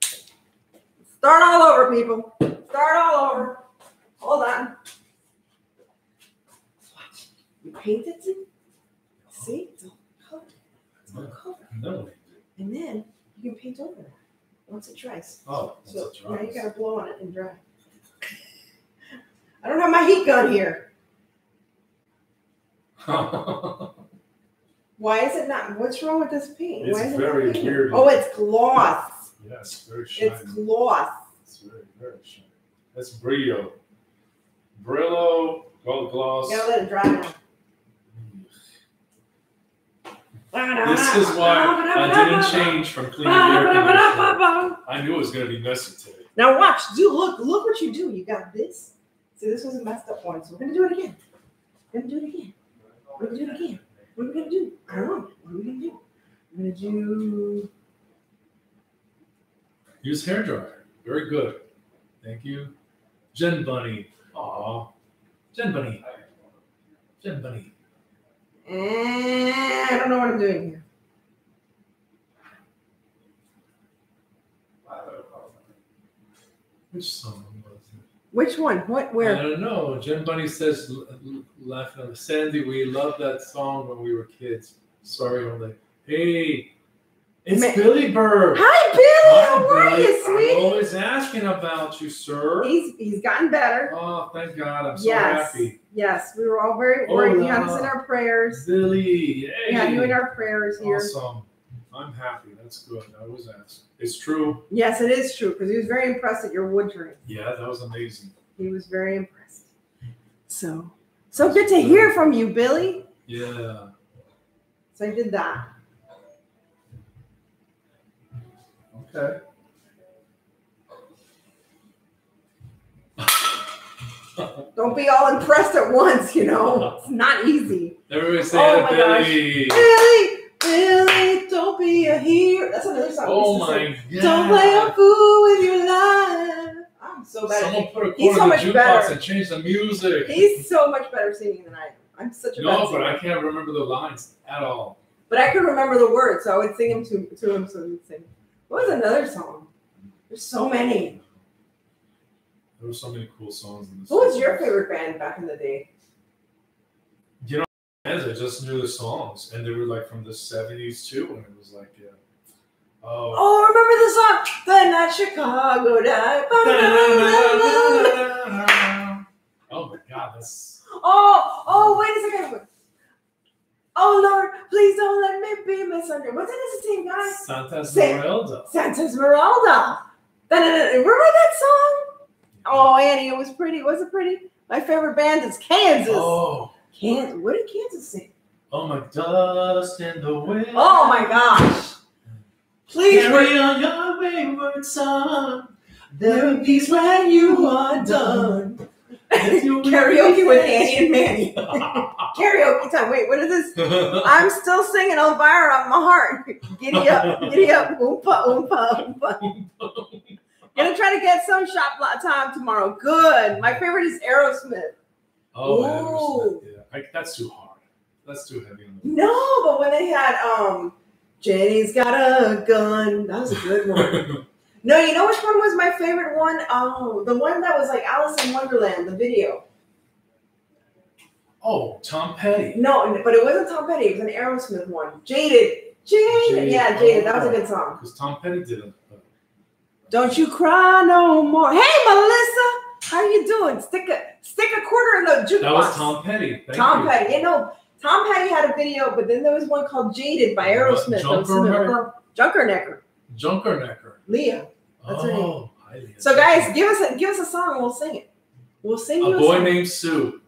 Start all over, people. Start all over. Hold on. Watch. You paint it. See? It's all covered. No. And then you can paint over it once it dries. Oh, so now you got to blow on it and dry. I don't have my heat gun here. Why is it not? What's wrong with this paint? It's very weird. Oh, it's gloss. Yes, very shiny. It's gloss. It's very, very shiny. That's Brillo. Brillo, gold gloss. Gotta let it dry now. This is why I didn't change from cleaning the air conditioner. I knew it was going to be messy today. Now watch. Look what you do. You got this. See, this was a messed up one, so we're going to do it again. What are we going to do? I don't know. We're going to do... Use hair dryer. Very good. Thank you. Jen Bunny. Aw. Jen Bunny. I don't know what I'm doing here. Which song was it? Which one? What? Where? I don't know. Jen Bunny says, laughing, Sandy, we loved that song when we were kids. Sorry, I'm like, hey, it's Billy Bird. Hi, Billy. How are you, sweetie? I'm always asking about you, sir. He's gotten better. Oh, thank God. I'm so happy. Yes, we were all very worried. You had us in our prayers. Billy. Hey. Yeah, you in our prayers here. Awesome. I'm happy. That's good. I was asked. It's true. Yes, it is true because he was very impressed at your wood dream. Yeah, that was amazing. He was very impressed. So good to hear from you, Billy. Yeah. So I did that. Okay. be all impressed at once, you know. It's not easy. Everybody say Billy. Billy, Billy, don't be a hero. That's another song. Oh my God. Don't play a fool with your life. I'm so bad. Someone put a quarter in the jukebox and change the music. He's so much better singing than I am. I'm such a bad singer. No, but I can't remember the lines at all. But I could remember the words, so I would sing them to him so he'd sing. What was another song? There's so many. There were so many cool songs in this. Who was your favorite band back in the day? You know, I just knew the songs, and they were like from the 70s too, and it was like, yeah. Oh, remember the song? The Night Chicago Died. Oh my God, that's. Oh, wait a second. Oh, Lord, please don't let me be misunderstood. Wasn't it the same guy? Santa Esmeralda. Santa Esmeralda. Remember that song? Oh, Annie, it was pretty. Was it pretty? My favorite band is Kansas. Oh. Kansas. What did Kansas sing? Oh, my dust in the wind. Oh, my gosh. Please. Carry on your wayward son. There will be peace when you are done. Karaoke with Annie and Manny. Karaoke time. Wait, what is this? I'm still singing Elvira on my heart. Giddy up, giddy up. Oompa, oompa, oompa. Gonna try to get some shop lot time tomorrow. Good. My favorite is Aerosmith. Oh, Aerosmith. Yeah. That's too hard. That's too heavy on the list. No, but when they had Jenny's Got a Gun. That was a good one. No, you know which one was my favorite one? Oh, the one that was like Alice in Wonderland, the video. Oh, Tom Petty. No, but it wasn't Tom Petty. It was an Aerosmith one. Jaded. Jaded. Yeah, Jaded. That was a good song. Because Tom Petty did it. Don't you cry no more. Hey, Melissa. How are you doing? Stick a quarter in the jukebox. That was Tom Petty. Thank you. Tom Petty. You know, Tom Petty had a video, but then there was one called Jaded by Aerosmith. Junkernecker. Junkernecker. Leah. That's oh, hi, Leah. So guys, give us a song and we'll sing it. We'll sing you a boy song. Named Sue.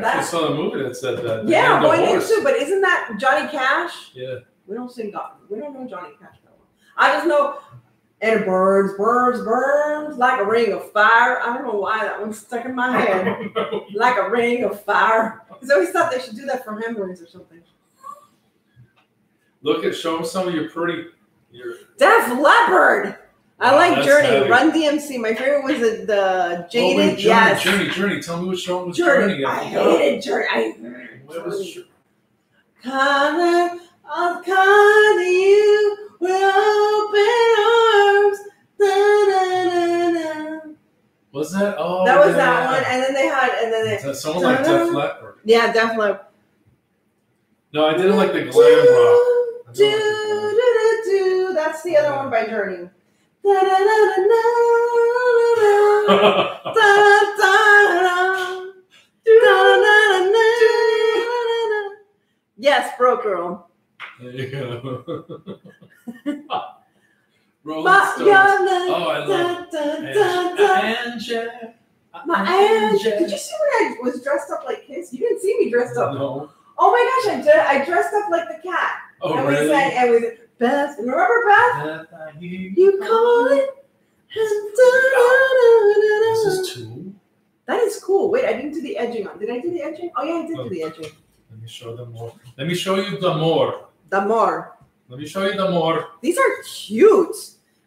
I saw a movie that said that. Yeah, Boy Named Sue, but isn't that Johnny Cash? Yeah. We don't sing God. We don't know Johnny Cash that well. I just know and it burns, burns, burns like a ring of fire. I don't know why that one's stuck in my head. Like a ring of fire. Because I always thought they should do that for memories or something. Look at show them some of your pretty. Def Leppard. I like Journey. Heavy. Run DMC. My favorite was the Jaded. Oh, wait, Journey, yes. Journey. Tell me which song was Journey. I hated Journey. What was Journey? Color of color, you will open arms. Da, da, da, da. Was that? Oh, that was that one. And then they had. And then they. Someone like Def Leppard. Yeah, Def Leppard. No, I didn't like the glam rock. That's the other one by Journey. Yes, Broke Girl. There you go. Rolling Stones. Oh, I love Angel. My Angel. Did you see when I was dressed up like Kiss? You didn't see me dressed up. No. Oh my gosh, I dressed up like the cat. Oh, and really? And we said, Beth, remember Beth? Beth, you call it. This is two. That is cool. Wait, I didn't do the edging on. Did I do the edging? Oh, yeah, I did do the edging. Let me show them more. Let me show you the more. The more. Let me show you the more. These are cute.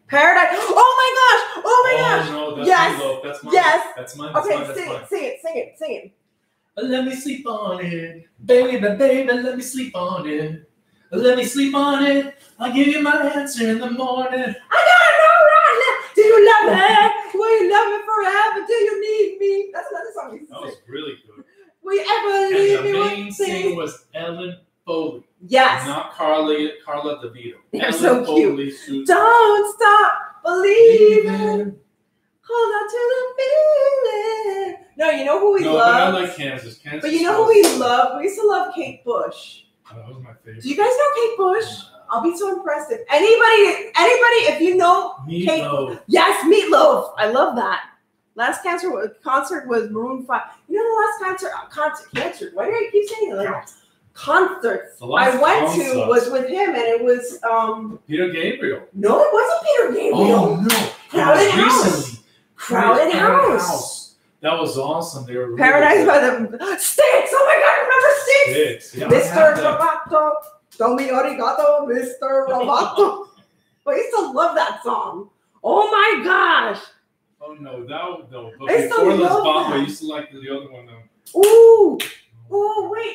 Paradise. Oh, my gosh. Oh, my gosh. Oh, no, that's yes. My love. That's mine. Yes. That's mine. That's okay, mine. That's mine. Sing it. Let me sleep on it. Baby, baby, let me sleep on it. Let me sleep on it. I'll give you my answer in the morning. I gotta know right now. Do you love me? Will you love me forever? Do you need me? That's another song we used to sing. That was really good. Will you ever leave me? The main singer was Ellen Foley. Yes. Not Carla DeVito. They're so cute. Foley. Don't stop believing. Hold on to the feeling. No, you know who we love? No, I like Kansas. Kansas. But you know who we love? We used to love Kate Bush. Oh, that was my favorite. Do you guys know Kate Bush? I'll be so impressed. If anybody, if you know Meatloaf. Yes, Meatloaf. I love that. Last concert was Maroon 5. You know the last concert. Why do I keep saying that? Like, concert I went to was with him, and it was Peter Gabriel. No, it wasn't Peter Gabriel. Oh no, it was recently. Crowded House. That was awesome. They were Paradise really by the Sticks. Oh my God, remember Sticks? Yeah, Mr. Roboto. Don't be arigato, Mr. Roboto. But I used to love that song. Oh my gosh. Oh no, that no. But I before Los Bamba, I used to like the other one though. Ooh. Ooh, wait.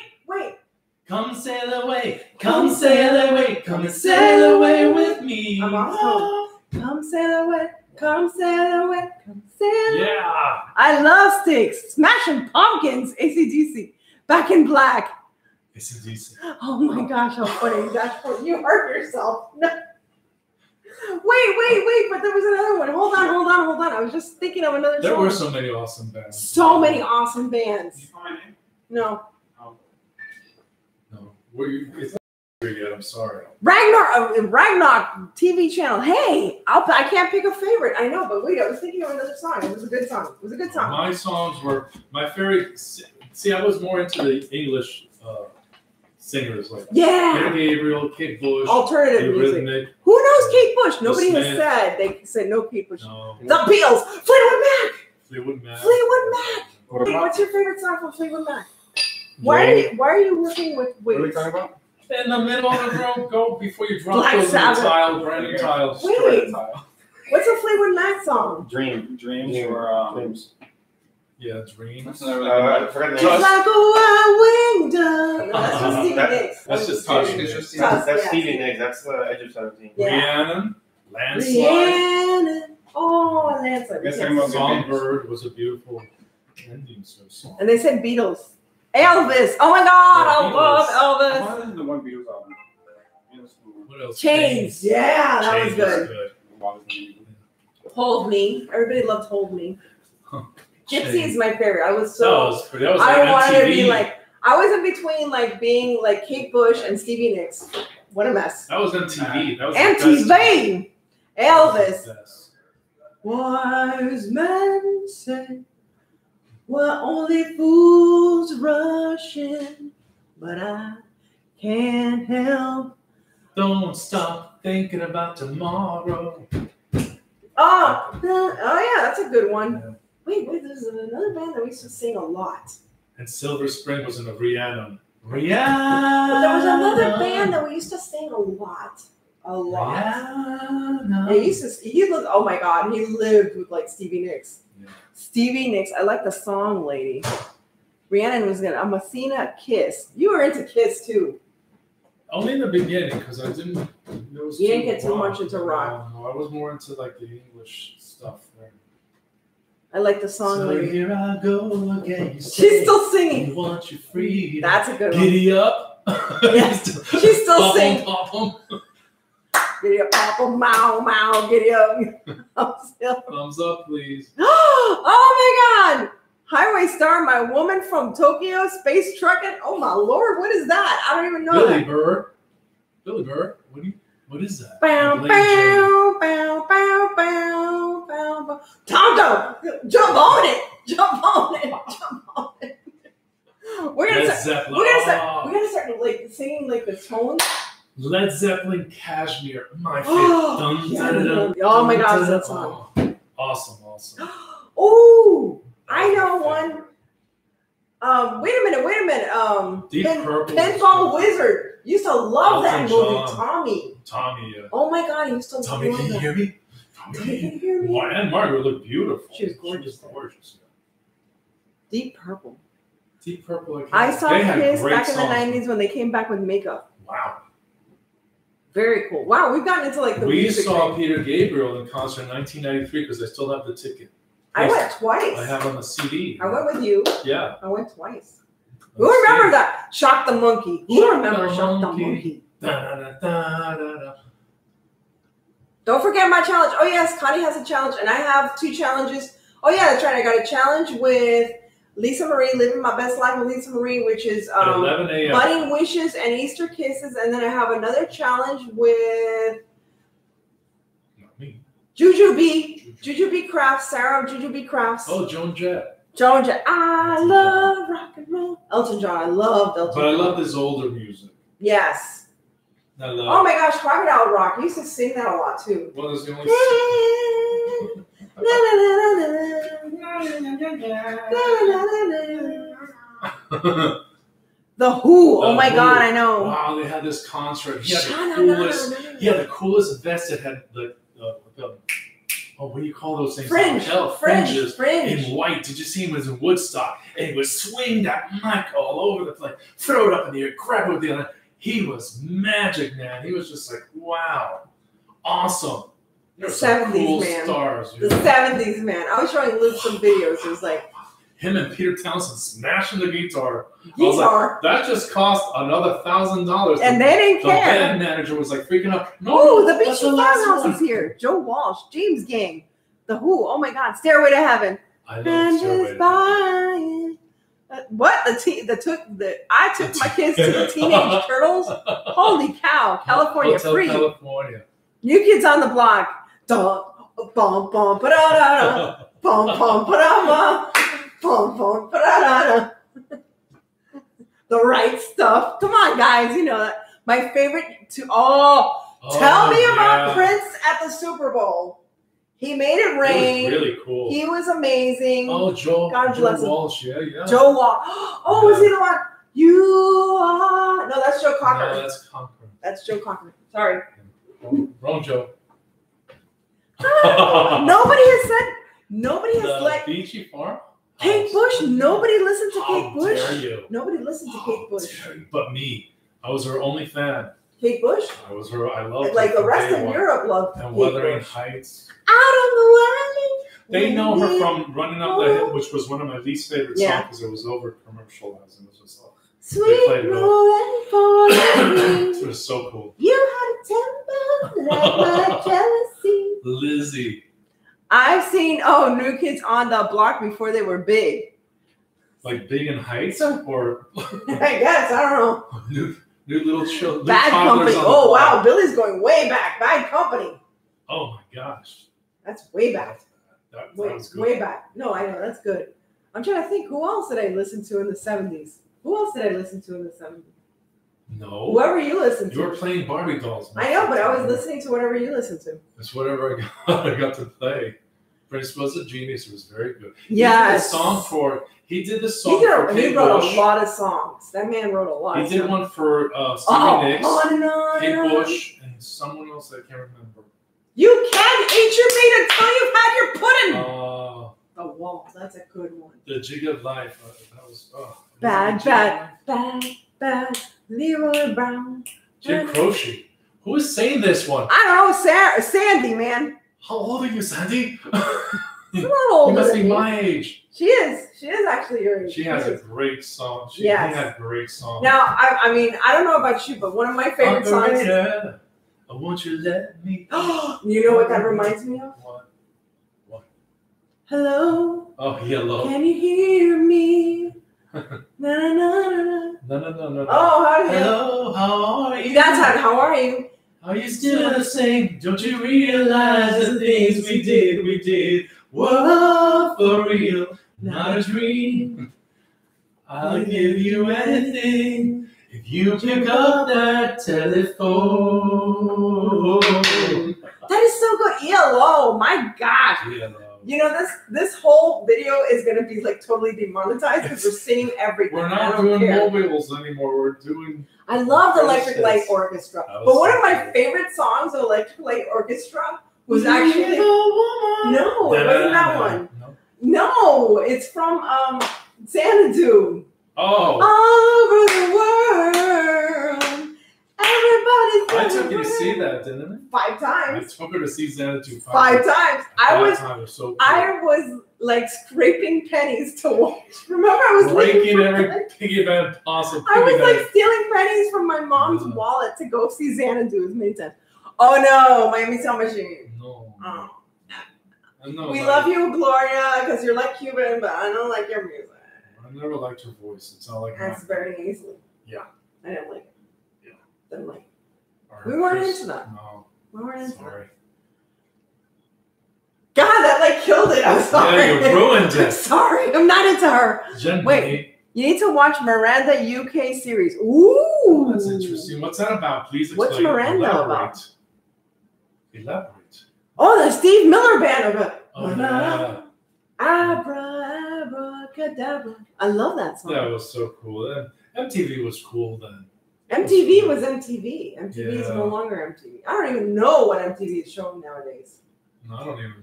Come sail away. Come sail away. Come sail away with me. Come sail away. Come sail away, come sail away. Yeah. I love Sticks. Smashing Pumpkins, AC/DC. Back in Black. AC/DC. Oh my gosh, how funny. Dashboard. You hurt yourself. No. Wait, but there was another one. Hold on. I was just thinking of another There song. Were so many awesome bands. So many awesome bands. Did you find it? No. No. Were you, it's not here yet, I'm sorry. Ragnarok TV channel. Hey, I can't pick a favorite. I know, but wait, I was thinking of another song. It was a good song. My songs were, my favorite, see, I was more into the English singers like Peter Gabriel, Kate Bush, alternative music. Eurythmics. Who knows Kate Bush? Nobody has said. They said no Kate Bush. No. The Beatles, Fleetwood Mac. What's your favorite song from Fleetwood Mac? Why are you working with wigs? What are you talking about? In the middle of the room, go before you drop those tile, brand tiles. Wait, what's a Fleetwood Mac song? Dreams. Yeah, Dreams. I forgot the name. It's like a wide window. That's from Stevie Nicks. That's just Stevie Nicks. That's Stevie Nicks. That's the Edge of 17. Yeah. Rhiannon. Landslide. Rhiannon. Oh, Landslide. Yes. Songbird was a beautiful ending song. And they said Beatles. Elvis. Oh my God, yeah, I love Elvis. What is the one Beatles album? What else? Chains. Yeah, that was good. Hold Me. Everybody loved Hold Me. Gypsy is my favorite. I was so. That was I wanted to be like. I was in between like being like Kate Bush and Stevie Nicks. What a mess. That was MTV. That was MTV. Elvis. Wise men say, "Well, only fools rush in, but I can't help. Don't stop thinking about tomorrow." Oh yeah, that's a good one. Yeah. Wait, there's another band that we used to sing a lot. And Silver Spring was in a Rhiannon. But there was another band that we used to sing a lot. Rhiannon. And he lived, oh my God, he lived with like Stevie Nicks. Yeah. Stevie Nicks, I like the song Lady. Rhiannon was I'm a Messina Kiss. You were into Kiss too. Only in the beginning, because I didn't. You didn't get too much into rock. No, I was more into like the English stuff there. I like the song. So here I go again. She's still singing. You want your freedom. That's a good one. Giddy up. Yes. She's still pop singing. Pop 'em. Giddy up, pop 'em, mow, mow, giddy up. Thumbs up, please. Oh my God! Highway Star, My Woman from Tokyo, Space Trucking. Oh my Lord, what is that? I don't even know. Billy Burr. What is that? Bow, bow, bow, bow, bow, bow, bow. Tonto, jump on it. We're gonna start like singing like the tones. Led Zeppelin, Cashmere, my favorite. Oh my God, that's awesome. Oh, I know one. Wait a minute. Pinball Wizard. Used to love that movie, Tommy. Oh my God, he used to love that. Tommy, can you hear me? Tommy, can you hear me? And Margaret looked beautiful. She was gorgeous. Deep Purple. I saw Kiss back in the 90s when they came back with makeup. Wow. Very cool. Wow, we've gotten into like the music. We saw Peter Gabriel in concert in 1993 because I still have the ticket. I went twice. I have on the CD. I went with you. Yeah. I went twice. Who remember that? Shock the Monkey. Who remembers Shock the Monkey? Da, da, da, da, da. Don't forget my challenge. Oh, yes, Connie has a challenge, and I have two challenges. Oh, yeah, that's right. I got a challenge with Lisa Marie, Living My Best Life with Lisa Marie, which is Budding Wishes and Easter Kisses. And then I have another challenge with Juju B. Crafts, Sarah of Juju B. Crafts. Oh, Joan Jett. Joan Jett. I love rock and roll. Elton John. I loved Elton John. But I love his older music. Yes. I love. Oh my gosh, Crocodile Rock. He used to sing that a lot too. Well, there's the only. The Who. Oh my God, I know. Wow, they had this concert. He had the coolest. Yeah, the coolest vest that had the oh, what do you call those things? Fringe. Fringes. Fringe. In white. Did you see him? It was in Woodstock. And he would swing that mic all over the place. Throw it up in the air. Grab it with the other. He was magic, man. He was just like, wow. Awesome. The 70s, cool man. Stars, the 70s, man. I was showing Luke some videos. It was like... him and Peter Townsend smashing the guitar. Guitar. Like, that just cost another $1,000. And they didn't care. The band manager was like freaking out. No, ooh, the Beach House is here. Joe Walsh, James Gang, The Who. Oh my God, Stairway to Heaven. I love Stairway to Heaven. What I took my kids to the Teenage Turtles. Holy cow! California Hotel free. California. New Kids on the Block. Dum bum bum ba da da bum bum ba da da. Boom, boom, ba-da-da-da. The right stuff. Come on, guys. You know that. My favorite to all. Oh, tell me about Prince at the Super Bowl. He made it rain. It was really cool. He was amazing. Oh, Joe Walsh. Yeah, yeah. Joe Walsh. Oh, was he the one? You are. No, that's Joe Cocker. No, that's Cocker. That's Joe Cocker. Sorry. Wrong Joe. Nobody has said. Nobody has let. Beachy Farm? Kate Bush. Nobody listened to Kate Bush. Dare you. Nobody listened to Kate Bush. But me. I was her only fan. Kate Bush? I was her. I loved her. Like the rest of Europe loved her. And Wuthering Heights. Out of the Way. They know her from Running Up the Hill, which was one of my least favorite songs because it was over commercialized. It was just like, sweet rolling for me. It was so cool. You had a temper like my jealousy. Lizzie. I've seen New Kids on the Block before they were big, like big in heights, or I guess I don't know. New little children. Bad Company. Oh wow, Billy's going way back. Bad Company. Oh my gosh, that's way back. That was good. Way back. No, I know that's good. I'm trying to think. Who else did I listen to in the '70s? Who else did I listen to in the '70s? No. Whatever you listen to. You were playing Barbie dolls. Man. I know, but I was listening to whatever you listened to. It's whatever I got to play. Prince was a genius. It was very good. Yeah. He did this song for Kate Bush. He wrote a lot of songs. That man wrote a lot. He did one for Stevie Nicks, Kate Bush, and someone else that I can't remember. You can't eat your meat until you've had your pudding. Oh, wow. That's a good one. The Jig of Life. That was bad. Leroy Brown. Jim Croce. Who is saying this one? I don't know. Sandy, man. How old are you, Sandy? She's a little older. You must be my age. She is. She is actually your age. She has a great song. She had great songs. Now, I mean, I don't know about you, but one of my favorite songs. I want you to let me. You know what that reminds me of? What? Hello. Oh, hello. Can you hear me? No. Oh, how are you? Hello, how are you? That's how are you? Are you still the same? Don't you realize the things we did? Whoa, for real, not a dream. I'll give you anything if you pick up that telephone. That is so good. ELO, my gosh. ELO. You know, this whole video is going to be like totally demonetized because we're singing everything. We're not doing mobiles anymore. We're doing... I love the Electric Light Orchestra. But one of my favorite songs of Electric Light Orchestra was actually... No, it wasn't that one. No, it's from Xanadu. Oh. All over the world. I took you to see that, didn't I? 5 times. I took her to see Xanadu 5 times. I was like scraping pennies to watch. Remember, I was breaking every piggy bank possible. I was like stealing pennies from my mom's wallet to go see Xanadu as many times. Oh no, Miami Sound Machine. No. Oh. No, we love you, Gloria, because you're like Cuban, but I don't like your music. I never liked her voice. It's not like that's very easily. Yeah. I didn't like it. Then like, we weren't into that. No, we weren't into that. God, that like killed it. I'm sorry. Yeah, you ruined it. I'm sorry. I'm not into her. Gen Wait, you need to watch Miranda UK series. Ooh. Oh, that's interesting. What's that about? Please explain. What's Miranda about? Elaborate. Oh, the Steve Miller band of it. Oh, yeah. Abra, abracadabra. I love that song. That was so cool. MTV was cool then. MTV was MTV. MTV is no longer MTV. I don't even know what MTV is showing nowadays. No, I don't even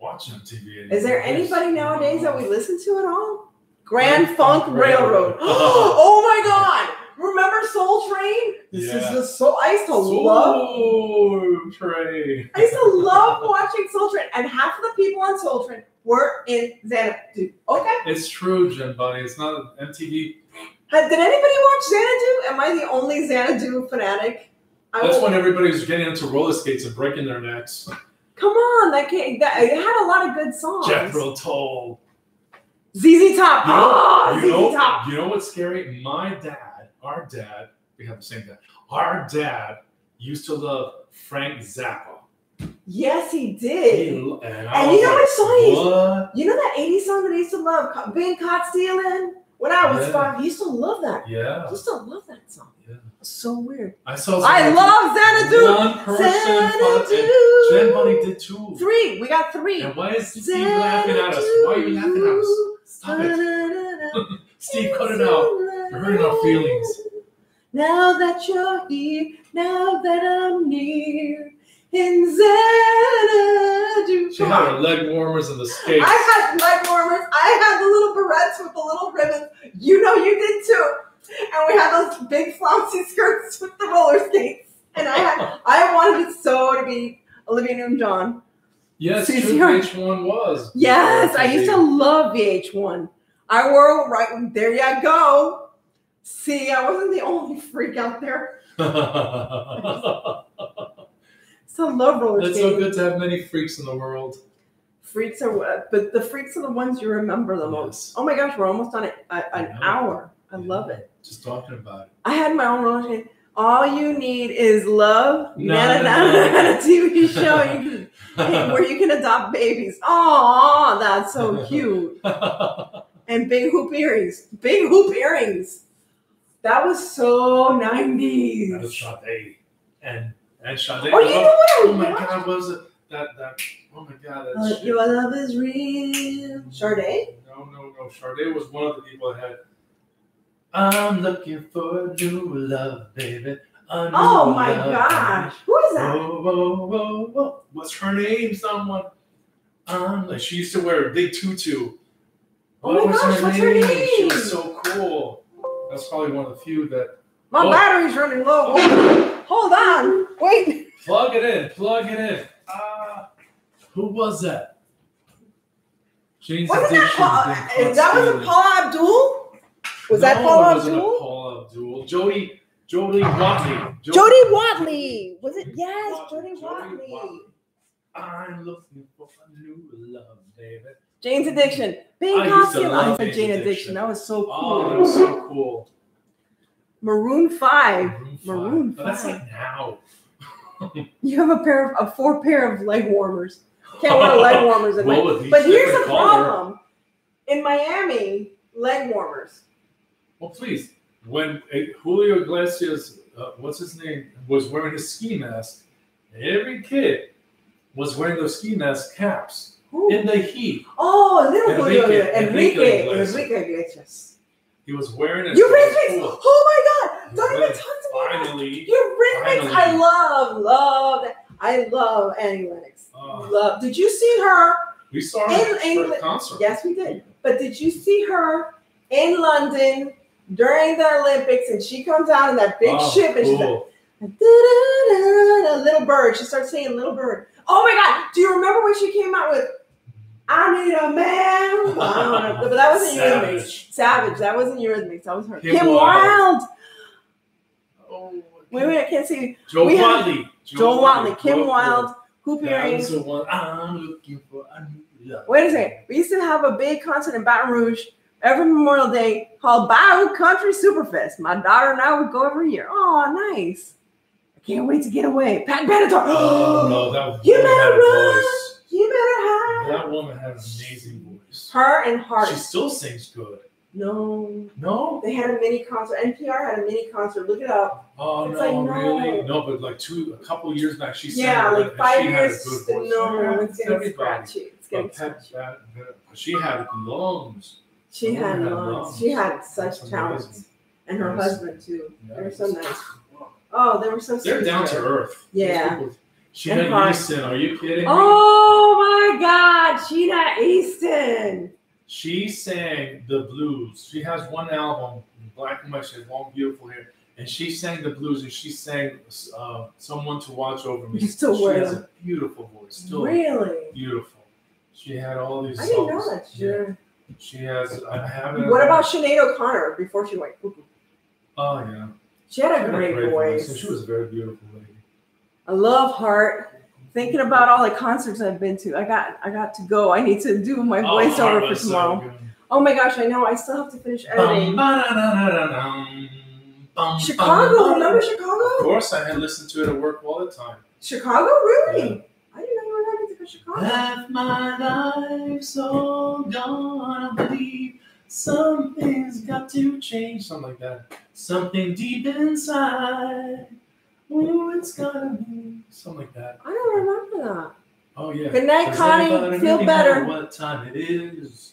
watch MTV anymore. Is there anybody nowadays that we listen to at all? Grand Funk Railroad. Oh my God! Remember Soul Train? This is the soul. I used to love watching Soul Train, and half of the people on Soul Train were in Xanadu. Okay, it's true, Jen Bunny. It's not MTV. Did anybody watch Xanadu? Am I the only Xanadu fanatic? That's when everybody was getting into roller skates and breaking their necks. Come on, it had a lot of good songs. Jethro Tull, ZZ Top. You know what's scary? My dad, our dad, we have the same dad. Our dad used to love Frank Zappa. Yes, he did. And you know what song he? You know that '80s song that he used to love, "Being Caught Stealing." When I was five, he used to love that. Yeah, he used to love that song. Yeah, so weird. I love Xanadu. Xanadu. Jen Bunny did two. Three. We got three. And why is Steve laughing at us? Why are you laughing at us? Stop it. Steve, cut it out. You're hurting our feelings. Now that you're here, now that I'm near. In Xanadu. She had her leg warmers and the skates. I had leg warmers. I had the little barrettes with the little ribbons. You know you did too. And we had those big flouncy skirts with the roller skates. And I wanted it so to be Olivia Newton-John. Yes, VH1 was. Yes, I used to love VH1. I wore there you go. See, I wasn't the only freak out there. It's so good to have many freaks in the world. Freaks are what? But the freaks are the ones you remember the most. Oh my gosh, we're almost on an hour. I love it. Just talking about it. I had my own rotation. All you need is love. A TV show where you can adopt babies. Oh, that's so cute. And big hoop earrings. Big hoop earrings. That was so 90s. That was shot A and. And Sade. Oh, you know what? Oh my God, what was it? That. Oh my God, that. Your love is real. Sade? No. Sade was one of the people that had. I'm looking for a new love, baby. Oh my gosh, who is that? Whoa. What's her name? Someone. She used to wear a big tutu. What's her name? She was so cool. That's probably one of the few that. My battery's running low. Hold on. Wait. Plug it in. Who was that? That was Paula Abdul? Was that Paula Abdul? Jodie Watley. Jodie Watley. Was it? Yes, Jodie Watley. I'm looking for a new love, baby. Jane's Addiction. I said Jane Addiction. That was so cool. Oh, that was so cool. Maroon 5. That's like now. You have a four pair of leg warmers. Can't wear leg warmers at night. But here's the problem. In Miami, leg warmers. Well, please. When Julio Iglesias, was wearing his ski mask, every kid was wearing those ski mask caps. Ooh. In the heat. Oh, little Julio. Enrique Iglesias. He was wearing it. Eurythmics! Oh my God! Don't even talk to me. Finally, Eurythmics! I love Annie Lennox. Did you see her? We saw her in a concert. Yes, we did. But did you see her in London during the Olympics? And she comes out in that big ship, and she's like, da-da-da-da-da, "Little Bird." She starts singing "Little Bird." Oh my God! Do you remember when she came out with? I need a man. Wow. But that wasn't Eurythmics. Savage. That wasn't Eurythmics. That was her. Kim Wilde. Oh. Wait. I can't see. Joel Watley. Kim Wilde. Hoop earrings. I'm looking for a new love. Wait a second. We used to have a big concert in Baton Rouge every Memorial Day called Bayou Country Superfest. My daughter and I would go every year. Oh, nice. I can't wait to get away. Pat Benatar. No, that was. You better run. You better hide. That woman had an amazing voice. Her and Hart. She still sings good. No. No? They had a mini concert. NPR had a mini concert. Look it up. Oh, it's no, like, no, really? No, but like a couple years back, she sang. Yeah, like 5 years. No, it's going to scratch you. It's going to scratch you. She had lungs. She had lungs. She had such talent. And her husband, too. Yeah. They were so nice. Oh, they were so sweet. They're down to earth. Yeah. Sheena Easton. Are you kidding me? Oh, my God. Sheena Easton. She sang the blues. She has one album, black and white. She has long, beautiful hair. And she sang the blues, and she sang Someone to Watch Over Me. You still wear them. She has a beautiful voice. Still really? Beautiful. She had all these songs. I didn't know that. Sure. Yeah. She has, I haven't. What about Sinead O'Connor before she went cuckoo? Oh, yeah. She had a great voice. And she was a very beautiful lady. I love Heart. Thinking about all the concerts I've been to, I got to go. I need to do my voiceover for tomorrow. So oh my gosh, I know. I still have to finish editing. Chicago, remember Chicago? Of course, I had listened to it at work all the time. Chicago, really? Yeah. I didn't know you were having to go to Chicago. Half my life's all gone. I believe something's got to change. Something like that. Something deep inside. Ooh, it's gotta be something like that. I don't remember that. Oh yeah. Good night, Connie. Feel better. What time it is?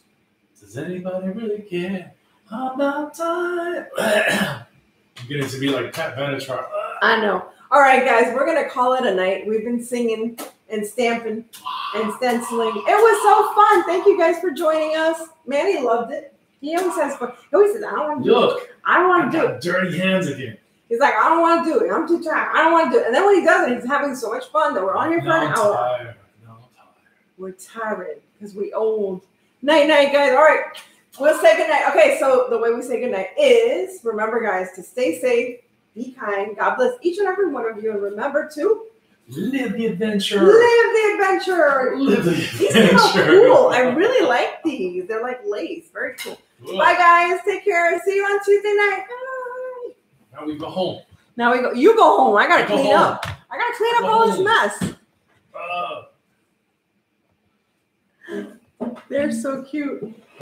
Does anybody really care about time? You're getting to be like Pat Benatar. I know. All right, guys, we're gonna call it a night. We've been singing and stamping and stenciling. It was so fun. Thank you guys for joining us. Manny loved it. He always has fun. He always says, "I don't want to do it. Look, I don't want to do it." Dirty hands again. He's like, I don't want to do it. I'm too tired. I don't want to do it. And then when he does it, he's having so much fun that we're on here for an hour. We're tired because we old. Night, night, guys. All right. We'll say goodnight. Okay, so the way we say goodnight is, remember, guys, to stay safe, be kind. God bless each and every one of you. And remember to live the adventure. Live the adventure. Live the adventure. These are cool. I really like these. They're like lace. Very cool. Whoa. Bye, guys. Take care. See you on Tuesday night. Now we go home. Now we go. You go home. I gotta clean up. I gotta clean up all this mess. They're so cute.